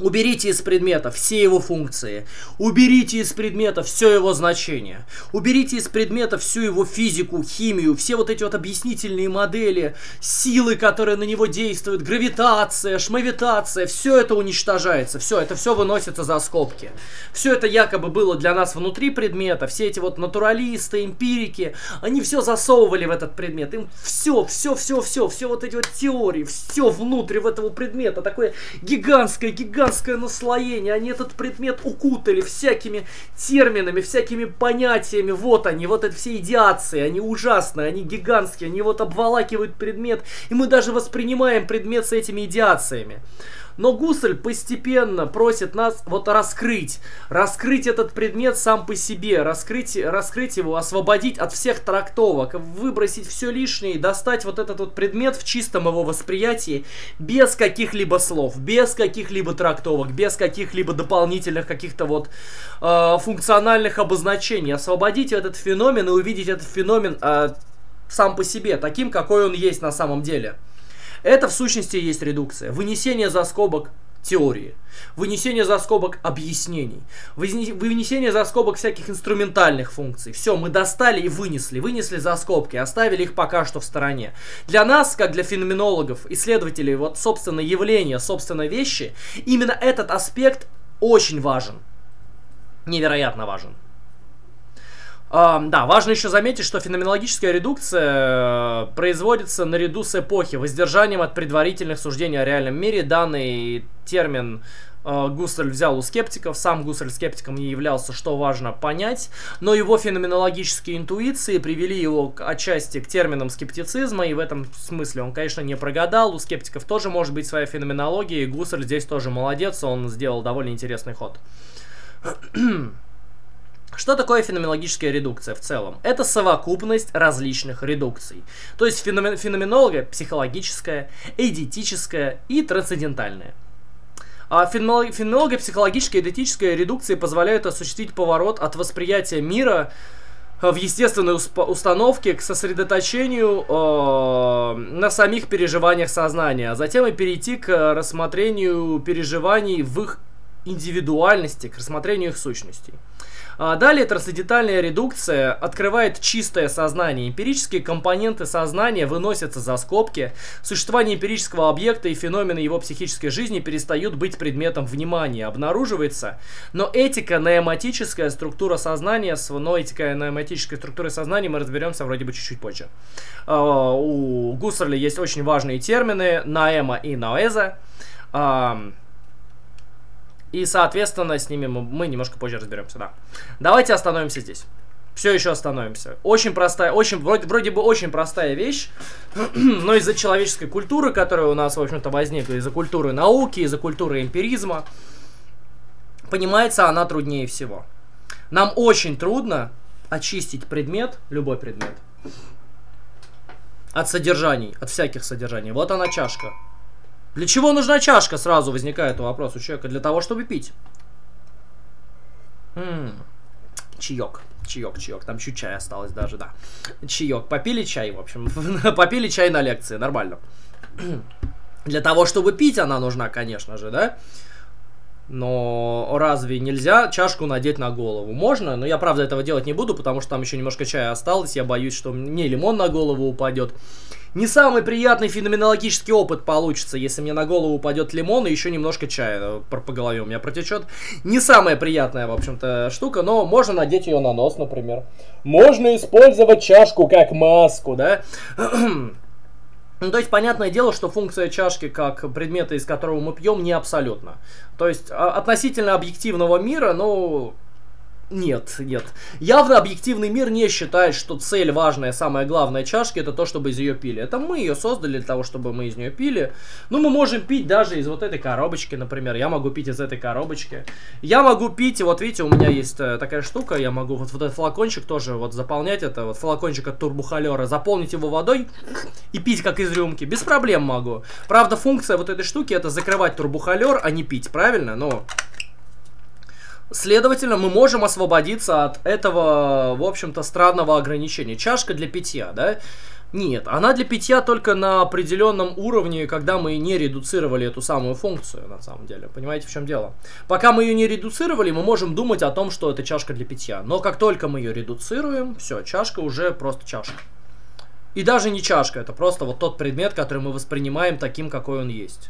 Уберите из предмета все его функции, уберите из предмета все его значение, уберите из предмета всю его физику, химию, все вот эти вот объяснительные модели, силы, которые на него действуют, гравитация, шмавитация, все это уничтожается, все это все выносится за скобки. Все это якобы было для нас внутри предмета, все эти вот натуралисты, эмпирики, они все засовывали в этот предмет, им все вот эти вот теории, все внутрь в этого предмета, такое гигантское наслоение, они этот предмет укутали всякими терминами, всякими понятиями, вот они, вот это все идеации, они ужасные, они гигантские, они вот обволакивают предмет, и мы даже воспринимаем предмет с этими идеациями. Но Гуссерль постепенно просит нас вот раскрыть этот предмет сам по себе, раскрыть его, освободить от всех трактовок, выбросить все лишнее и достать вот этот вот предмет в чистом его восприятии без каких-либо слов, без каких-либо трактовок, без каких-либо дополнительных каких-то вот функциональных обозначений. Освободить этот феномен и увидеть этот феномен сам по себе, таким, какой он есть на самом деле. Это в сущности и есть редукция. Вынесение за скобок теории, вынесение за скобок объяснений, вынесение за скобок всяких инструментальных функций. Все, мы достали и вынесли за скобки, оставили их пока что в стороне. Для нас, как для феноменологов, исследователей, вот собственно явления, собственно вещи, именно этот аспект очень важен, невероятно важен. Да, важно еще заметить, что феноменологическая редукция производится наряду с эпохи, воздержанием от предварительных суждений о реальном мире. Данный термин Гуссерль взял у скептиков, сам Гуссерль скептиком не являлся, что важно понять, но его феноменологические интуиции привели его отчасти к терминам скептицизма, и в этом смысле он, конечно, не прогадал, у скептиков тоже может быть своя феноменология, и Гуссерль здесь тоже молодец, он сделал довольно интересный ход. Что такое феноменологическая редукция в целом? Это совокупность различных редукций. То есть феноменология психологическая, эдетическая и трансцендентальная. А феноменология психологическая и эдетическая редукции позволяют осуществить поворот от восприятия мира в естественной установке к сосредоточению на самих переживаниях сознания, а затем и перейти к рассмотрению переживаний в их индивидуальности, к рассмотрению их сущностей. Далее трансцендентальная редукция открывает чистое сознание. Эмпирические компоненты сознания выносятся за скобки. Существование эмпирического объекта и феномены его психической жизни перестают быть предметом внимания. Обнаруживается, но этико-наэматическая структура сознания, но этико-наэматической структурой сознания мы разберемся вроде бы чуть-чуть позже. У Гуссерля есть очень важные термины наэма и наэза. И, соответственно, с ними мы немножко позже разберемся, да. Давайте остановимся здесь. Все еще остановимся. Очень простая, вроде бы очень простая вещь, но из-за человеческой культуры, которая у нас, в общем-то, возникла, из-за культуры науки, из-за культуры эмпиризма, понимается она труднее всего. Нам очень трудно очистить предмет, любой предмет, от содержаний, от всяких содержаний. Вот она, чашка. Для чего нужна чашка? Сразу возникает вопрос у человека. Для того, чтобы пить. Чаек. Там чуть чая осталось даже, да. Чаек. Попили чай, в общем. Попили чай на лекции. Нормально. Для того, чтобы пить, она нужна, конечно же, да? Но разве нельзя чашку надеть на голову? Можно, но я, правда, этого делать не буду, потому что там еще немножко чая осталось. Я боюсь, что мне лимон на голову упадет. Не самый приятный феноменологический опыт получится, если мне на голову упадет лимон и еще немножко чая по голове у меня протечет. Не самая приятная, в общем-то, штука, но можно надеть ее на нос, например. Можно использовать чашку как маску, да? Ну, то есть, понятное дело, что функция чашки как предмета, из которого мы пьем, не абсолютна. То есть, относительно объективного мира, ну... Нет, нет. Явно объективный мир не считает, что цель важная, самая главная чашки, это то, чтобы из ее пили. Это мы ее создали для того, чтобы мы из нее пили. Ну, мы можем пить даже из вот этой коробочки, например. Я могу пить из этой коробочки. Я могу пить, вот видите, у меня есть такая штука, я могу вот этот флакончик тоже вот заполнять, это вот флакончик от турбухолера, заполнить его водой и пить как из рюмки. Без проблем могу. Правда, функция вот этой штуки это закрывать турбухолер, а не пить, правильно? Но... Следовательно, мы можем освободиться от этого, в общем-то, странного ограничения. Чашка для питья, да? Нет, она для питья только на определенном уровне, когда мы не редуцировали эту самую функцию, на самом деле. Понимаете, в чем дело? Пока мы ее не редуцировали, мы можем думать о том, что это чашка для питья. Но как только мы ее редуцируем, все, чашка уже просто чашка. И даже не чашка, это просто вот тот предмет, который мы воспринимаем таким, какой он есть.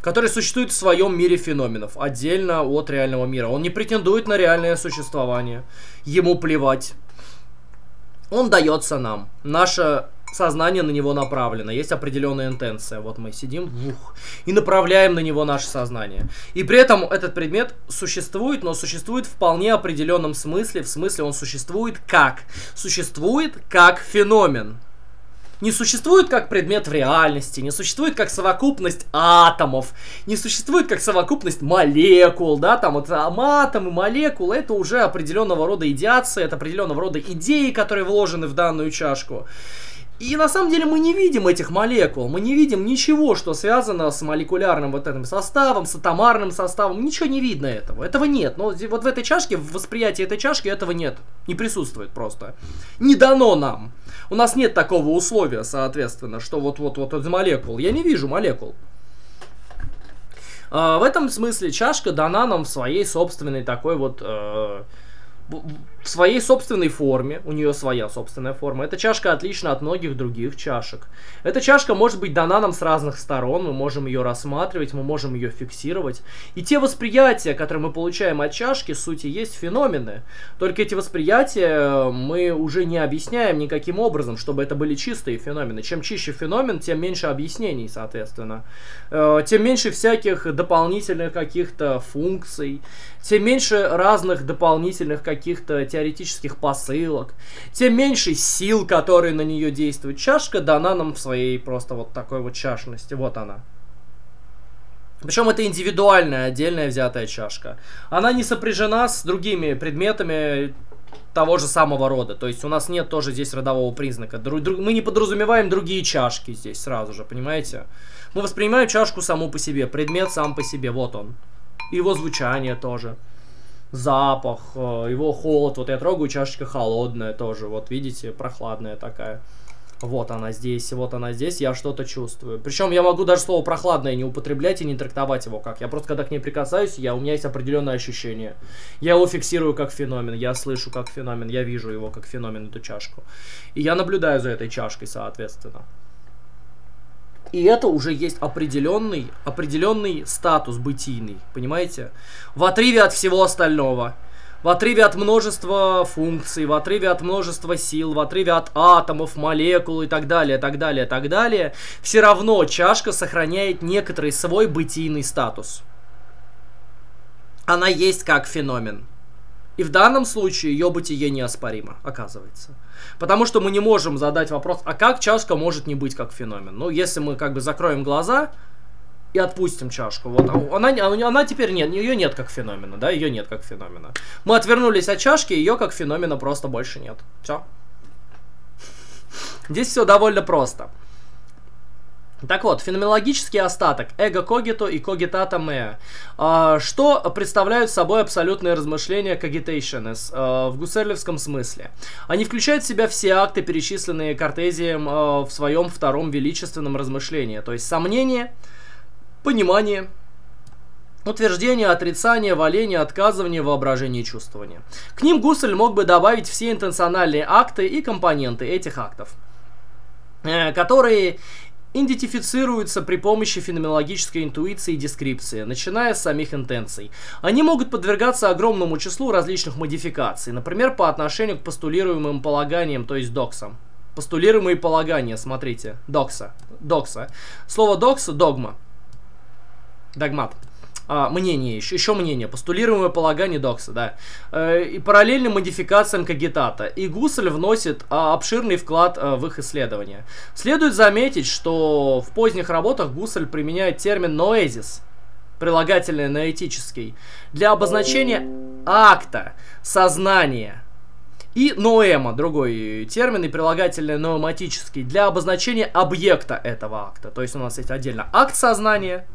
Который существует в своем мире феноменов, отдельно от реального мира. Он не претендует на реальное существование. Ему плевать. Он дается нам. Наше сознание на него направлено. Есть определенная интенция. Вот мы сидим и направляем на него наше сознание. И при этом этот предмет существует, но существует в вполне определенном смысле. В смысле он существует как? Существует как феномен. Не существует как предмет в реальности, не существует как совокупность атомов, не существует как совокупность молекул, да, там вот атомы, молекулы, это уже определенного рода идеация, это определенного рода идеи, которые вложены в данную чашку. И на самом деле мы не видим этих молекул, мы не видим ничего, что связано с молекулярным вот этим составом, с атомарным составом, ничего не видно этого, этого нет. Но вот в этой чашке, в восприятии этой чашки этого нет, не присутствует просто, не дано нам. У нас нет такого условия, соответственно, что вот-вот-вот из молекул, я не вижу молекул. В этом смысле чашка дана нам в своей собственной такой вот... В своей собственной форме, у нее своя собственная форма. Эта чашка отлична от многих других чашек. Эта чашка может быть дана нам с разных сторон, мы можем ее рассматривать, мы можем ее фиксировать. И те восприятия, которые мы получаем от чашки, в сути, есть феномены. Только эти восприятия мы уже не объясняем никаким образом, чтобы это были чистые феномены. Чем чище феномен, тем меньше объяснений, соответственно. Тем меньше всяких дополнительных каких-то функций, тем меньше разных дополнительных каких-то теоретических посылок, тем меньше сил, которые на нее действуют. Чашка дана нам в своей просто вот такой вот чашности. Вот она. Причем это индивидуальная, отдельная взятая чашка. Она не сопряжена с другими предметами того же самого рода. То есть у нас нет тоже здесь родового признака. Мы не подразумеваем другие чашки здесь сразу же, понимаете? Мы воспринимаем чашку саму по себе, предмет сам по себе, вот он. И его звучание тоже. запах, его холод. Вот я трогаю, чашечка холодная тоже. Вот видите, прохладная такая. Вот она здесь, я что-то чувствую. Причем я могу даже слово прохладное не употреблять и не трактовать его как. Я просто когда к ней прикасаюсь, у меня есть определенное ощущение. Я его фиксирую как феномен, я слышу как феномен, я вижу его как феномен, эту чашку. И я наблюдаю за этой чашкой, соответственно. И это уже есть определенный статус бытийный, понимаете? В отрыве от всего остального. В отрыве от множества функций, в отрыве от множества сил, в отрыве от атомов, молекул и так далее, все равно чашка сохраняет некоторый свой бытийный статус. Она есть как феномен. И в данном случае ее бытие неоспоримо, оказывается. Потому что мы не можем задать вопрос, а как чашка может не быть как феномен? Ну, если мы как бы закроем глаза... и отпустим чашку. Вот она теперь нет, ее нет как феномена, да, ее нет как феномена. Мы отвернулись от чашки, ее как феномена просто больше нет. Все. Здесь все довольно просто. Так вот, феноменологический остаток эго-когито и когитата-меа. Что представляют собой абсолютные размышления когитейшенес в гуссерлевском смысле? Они включают в себя все акты, перечисленные Картезием в своем втором величественном размышлении, то есть сомнение, понимание, утверждение, отрицание, валение, отказывание, воображение и чувствование. К ним Гуссерль мог бы добавить все интенциональные акты и компоненты этих актов, которые идентифицируются при помощи феноменологической интуиции и дескрипции, начиная с самих интенций. Они могут подвергаться огромному числу различных модификаций, например, по отношению к постулируемым полаганиям, то есть доксам. Постулируемые полагания, смотрите, докса, Слово докса – догма. Догмат. Мнение, еще мнение, постулируемое полагание докса, да. И параллельно модификациям когитата. И Гуссерль вносит обширный вклад в их исследования. Следует заметить, что в поздних работах Гуссерль применяет термин «ноэзис», прилагательное «ноэтический», для обозначения акта, сознания. И «ноэма», другой термин, и прилагательное «ноэматический», для обозначения объекта этого акта. То есть у нас есть отдельно акт сознания,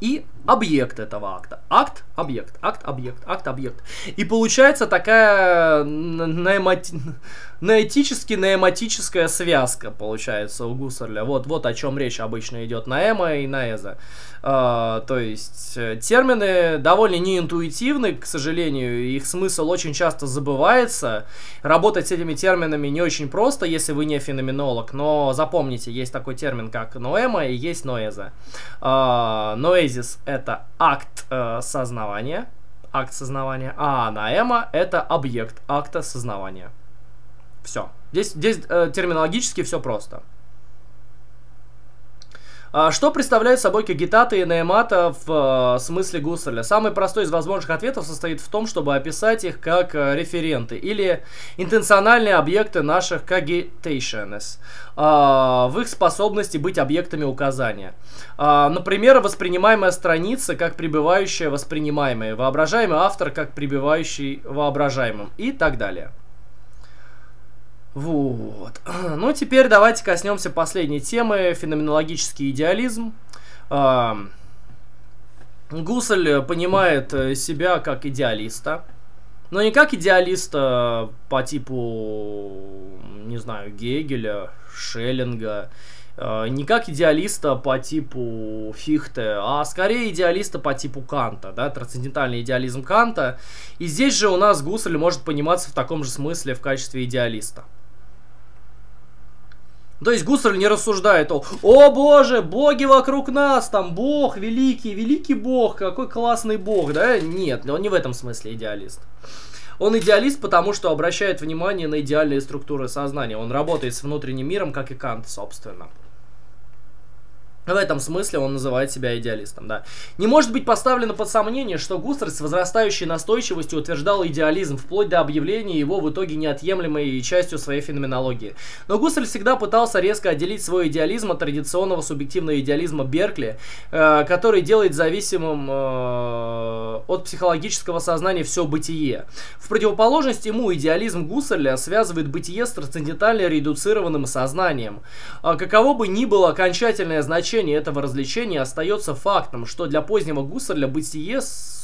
и объект этого акта. Акт-объект, акт-объект, акт-объект. И получается такая ноэтически-ноэматическая связка, получается, у Гуссерля. Вот о чем речь обычно идет, ноэма и ноэза. То есть термины довольно неинтуитивны, к сожалению, их смысл очень часто забывается. Работать с этими терминами не очень просто, если вы не феноменолог, но запомните, есть такой термин, как ноэма и есть ноэза. Ноэзис – это акт сознавания, а ноэма – это объект акта сознавания. Все. Здесь терминологически все просто. Что представляют собой когитата и ноэмата в смысле Гусерля? Самый простой из возможных ответов состоит в том, чтобы описать их как референты или интенциональные объекты наших cogitationes, в их способности быть объектами указания. Например, воспринимаемая страница как пребывающая воспринимаемая, воображаемый автор как пребывающий воображаемым и так далее. Вот. Ну, теперь давайте коснемся последней темы – феноменологический идеализм. Гуссерль понимает себя как идеалиста, но не как идеалиста по типу, не знаю, Гегеля, Шеллинга, не как идеалиста по типу Фихте, а скорее идеалиста по типу Канта, да, трансцендентальный идеализм Канта. И здесь же у нас Гуссерль может пониматься в таком же смысле в качестве идеалиста. То есть Гуссерль не рассуждает о боже, боги вокруг нас, там бог великий, великий бог, какой классный бог, да? Нет, он не в этом смысле идеалист. Он идеалист, потому что обращает внимание на идеальные структуры сознания. Он работает с внутренним миром, как и Кант, собственно. В этом смысле он называет себя идеалистом, да. Не может быть поставлено под сомнение, что Гуссерль с возрастающей настойчивостью утверждал идеализм, вплоть до объявления его в итоге неотъемлемой частью своей феноменологии. Но Гуссерль всегда пытался резко отделить свой идеализм от традиционного субъективного идеализма Беркли, который делает зависимым от психологического сознания все бытие. В противоположность ему идеализм Гусерля связывает бытие с трансцендентально редуцированным сознанием. Каково бы ни было окончательное значение этого развлечения, остается фактом, что для позднего Гусерля бытие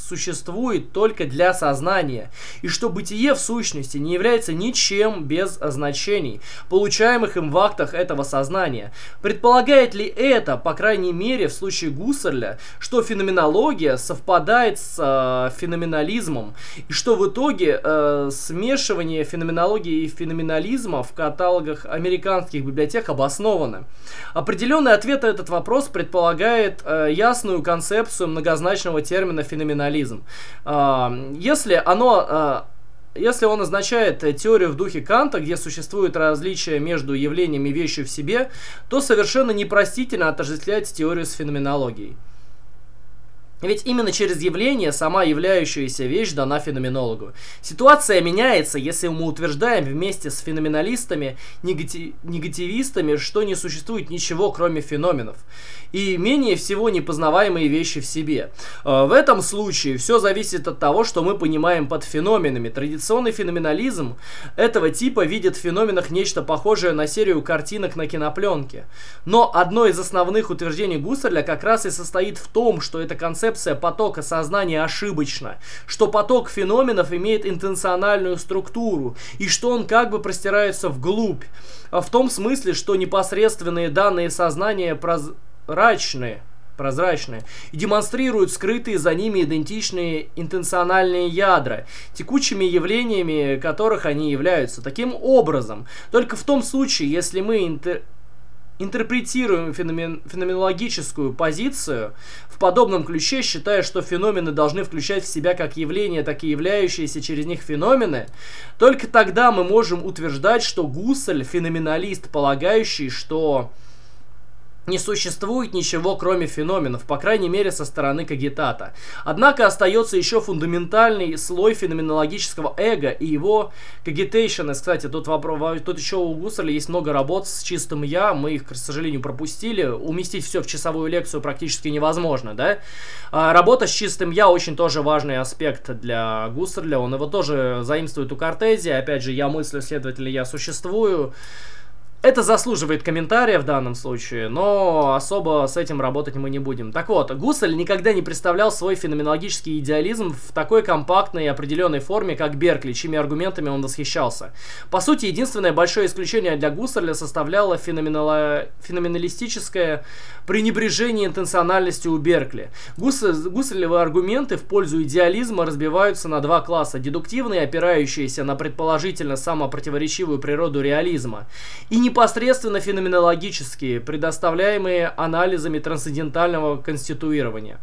существует только для сознания, и что бытие в сущности не является ничем без значений, получаемых им в актах этого сознания. Предполагает ли это, по крайней мере в случае Гуссерля, что феноменология совпадает с феноменализмом, и что в итоге смешивание феноменологии и феноменализма в каталогах американских библиотек обосновано? Определенный ответ на этот вопрос предполагает ясную концепцию многозначного термина феноменализм. Если он означает теорию в духе Канта, где существует различие между явлениями и вещью в себе, то совершенно непростительно отождествлять теорию с феноменологией. Ведь именно через явление сама являющаяся вещь дана феноменологу. Ситуация меняется, если мы утверждаем вместе с феноменалистами, негативистами, что не существует ничего, кроме феноменов, и менее всего непознаваемые вещи в себе. В этом случае все зависит от того, что мы понимаем под феноменами. Традиционный феноменализм этого типа видит в феноменах нечто похожее на серию картинок на кинопленке. Но одно из основных утверждений Гуссерля как раз и состоит в том, что эта концепция потока сознания ошибочно, что поток феноменов имеет интенциональную структуру и что он как бы простирается вглубь, в том смысле, что непосредственные данные сознания прозрачные и демонстрируют скрытые за ними идентичные интенциональные ядра, текучими явлениями которых они являются. Таким образом, только в том случае, если мы интерпретируем феноменологическую позицию в подобном ключе, считая, что феномены должны включать в себя как явления, так и являющиеся через них феномены, только тогда мы можем утверждать, что Гуссерль – феноменалист, полагающий, что не существует ничего, кроме феноменов, по крайней мере со стороны кагитата. Однако остается еще фундаментальный слой феноменологического эго и его кагитейшн. Кстати, тут еще у Гуссерля есть много работ с чистым «я», мы их, к сожалению, пропустили. Уместить все в часовую лекцию практически невозможно, да? Работа с чистым «я» очень тоже важный аспект для Гуссерля, он его тоже заимствует у Картезия. Опять же, «я мыслю, следовательно, я существую». Это заслуживает комментария в данном случае, но особо с этим работать мы не будем. Так вот, Гуссерль никогда не представлял свой феноменологический идеализм в такой компактной и определенной форме, как Беркли, чьими аргументами он восхищался. По сути, единственное большое исключение для Гуссерля составляло феноменалистическое пренебрежение интенциональностью у Беркли. Гуссерлевые аргументы в пользу идеализма разбиваются на два класса: дедуктивные, опирающиеся на предположительно самопротиворечивую природу реализма, и непосредственно феноменологические, предоставляемые анализами трансцендентального конституирования.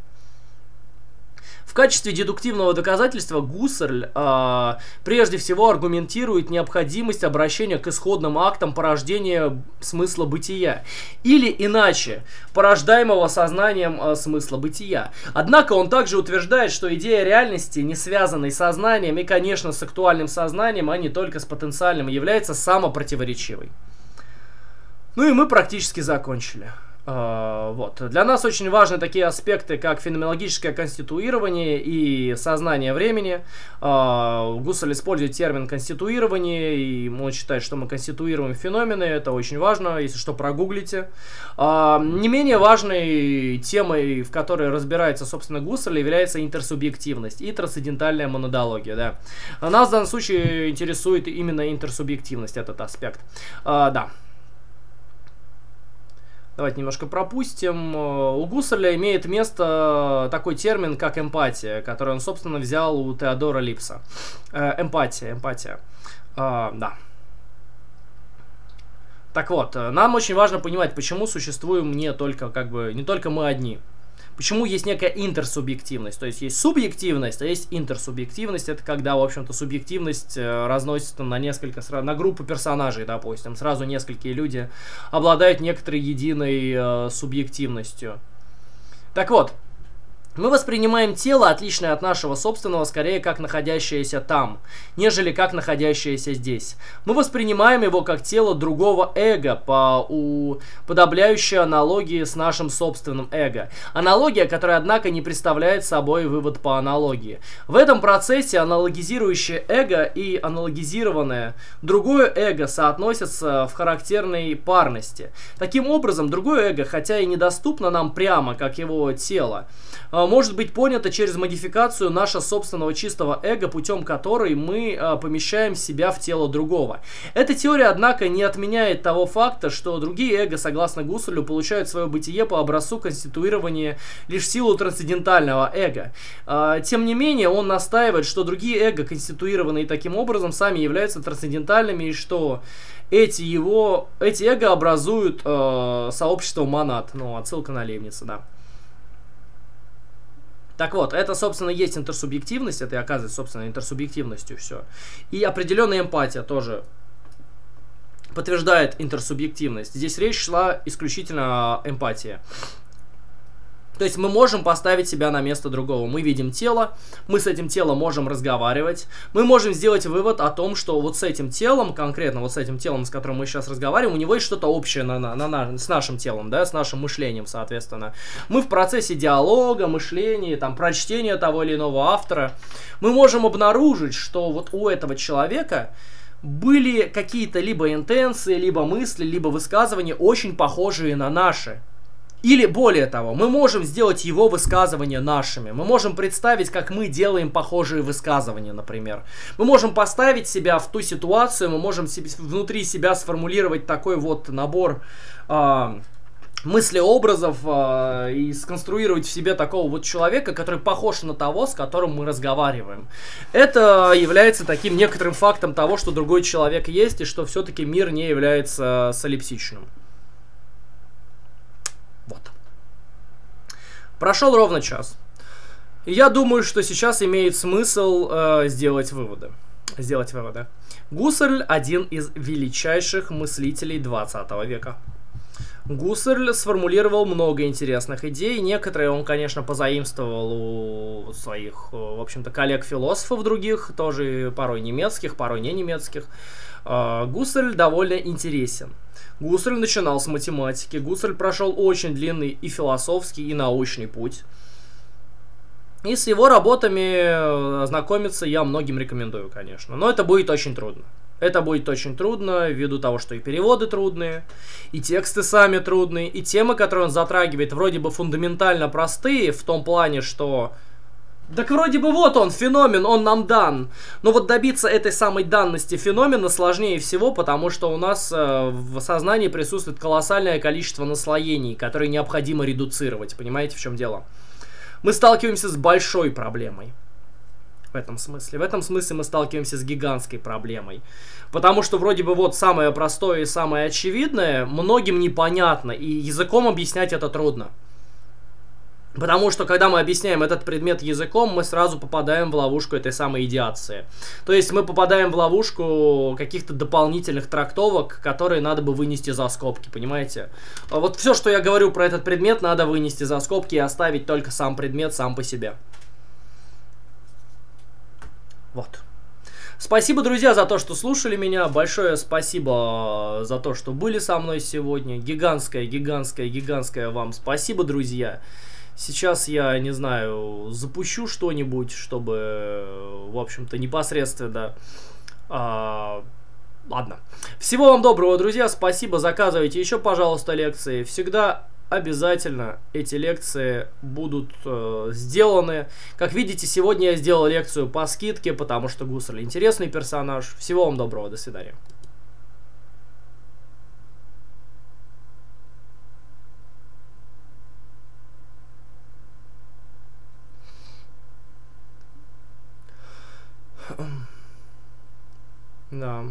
В качестве дедуктивного доказательства Гуссерль прежде всего аргументирует необходимость обращения к исходным актам порождения смысла бытия, или иначе, порождаемого сознанием смысла бытия. Однако он также утверждает, что идея реальности, не связанной с сознанием и, конечно, с актуальным сознанием, а не только с потенциальным, является самопротиворечивой. Ну и мы практически закончили. Вот. Для нас очень важны такие аспекты, как феноменологическое конституирование и сознание времени. Гуссерль использует термин «конституирование», и он считает, что мы конституируем феномены. Это очень важно, если что, прогуглите. Не менее важной темой, в которой разбирается, собственно, Гуссерль, является интерсубъективность и трансцендентальная монадология. Да. Нас в данном случае интересует именно интерсубъективность, этот аспект. Да. Давайте немножко пропустим. У Гуссерля имеет место такой термин, как эмпатия, который он, собственно, взял у Теодора Липса. Эмпатия. Да. Так вот, нам очень важно понимать, почему существуем не только мы одни. Почему есть некая интерсубъективность? То есть есть субъективность, а есть интерсубъективность. Это когда, в общем-то, субъективность разносится на группу персонажей, допустим. Сразу несколькие люди обладают некоторой единой субъективностью. Так вот, мы воспринимаем тело, отличное от нашего собственного, скорее как находящееся там, нежели как находящееся здесь. Мы воспринимаем его как тело другого эго, подобляющее аналогии с нашим собственным эго. Аналогия, которая, однако, не представляет собой вывод по аналогии. В этом процессе аналогизирующее эго и аналогизированное другое эго соотносятся в характерной парности. Таким образом, другое эго, хотя и недоступно нам прямо, как его тело, может быть понято через модификацию нашего собственного чистого эго, путем которой мы помещаем себя в тело другого. Эта теория, однако, не отменяет того факта, что другие эго, согласно Гуссерлю, получают свое бытие по образцу конституирования лишь в силу трансцендентального эго. Тем не менее, он настаивает, что другие эго, конституированные таким образом, сами являются трансцендентальными, и что эти эго образуют сообщество монад. Ну, отсылка на Лейбница, да. Так вот, это, собственно, есть интерсубъективность, это и оказывается, собственно, интерсубъективностью все. И определенная эмпатия тоже подтверждает интерсубъективность. Здесь речь шла исключительно о эмпатии. То есть мы можем поставить себя на место другого. Мы видим тело, мы с этим телом можем разговаривать, мы можем сделать вывод о том, что вот с этим телом, конкретно вот с этим телом, с которым мы сейчас разговариваем, у него есть что-то общее с нашим телом, да, с нашим мышлением, соответственно. Мы в процессе диалога, мышления, там, прочтения того или иного автора, мы можем обнаружить, что вот у этого человека были какие-то либо интенции, либо мысли, либо высказывания, очень похожие на наши. Или более того, мы можем сделать его высказывания нашими. Мы можем представить, как мы делаем похожие высказывания, например. Мы можем поставить себя в ту ситуацию, мы можем внутри себя сформулировать такой вот набор мыслеобразов и сконструировать в себе такого вот человека, который похож на того, с которым мы разговариваем. Это является таким некоторым фактом того, что другой человек есть и что все-таки мир не является солипсичным. Вот. Прошел ровно час. И я думаю, что сейчас имеет смысл сделать выводы. Гуссерль – один из величайших мыслителей 20 века. Гуссерль сформулировал много интересных идей. Некоторые он, конечно, позаимствовал у своих, в общем-то, коллег-философов других, тоже порой немецких, порой не немецких. Гуссерль довольно интересен. Гуссерль начинал с математики. Гуссерль прошел очень длинный и философский, и научный путь. И с его работами ознакомиться я многим рекомендую, конечно. Но это будет очень трудно. Ввиду того, что и переводы трудные, и тексты сами трудные, и темы, которые он затрагивает, вроде бы фундаментально простые, в том плане, что... Так вроде бы вот он, феномен, он нам дан. Но вот добиться этой самой данности феномена сложнее всего, потому что у нас в сознании присутствует колоссальное количество наслоений, которые необходимо редуцировать. Понимаете, в чем дело? Мы сталкиваемся с большой проблемой. В этом смысле. В этом смысле мы сталкиваемся с гигантской проблемой. Потому что вроде бы вот самое простое и самое очевидное многим непонятно, и языком объяснять это трудно. Потому что, когда мы объясняем этот предмет языком, мы сразу попадаем в ловушку этой самой идеации. То есть мы попадаем в ловушку каких-то дополнительных трактовок, которые надо бы вынести за скобки, понимаете? Вот все, что я говорю про этот предмет, надо вынести за скобки и оставить только сам предмет сам по себе. Вот. Спасибо, друзья, за то, что слушали меня. Большое спасибо за то, что были со мной сегодня. Гигантское вам спасибо, друзья. Сейчас я, не знаю, запущу что-нибудь, чтобы, в общем-то, непосредственно... ладно. Всего вам доброго, друзья. Спасибо. Заказывайте еще, пожалуйста, лекции. Всегда обязательно эти лекции будут сделаны. Как видите, сегодня я сделал лекцию по скидке, потому что Гуссерль интересный персонаж. Всего вам доброго. До свидания. Да.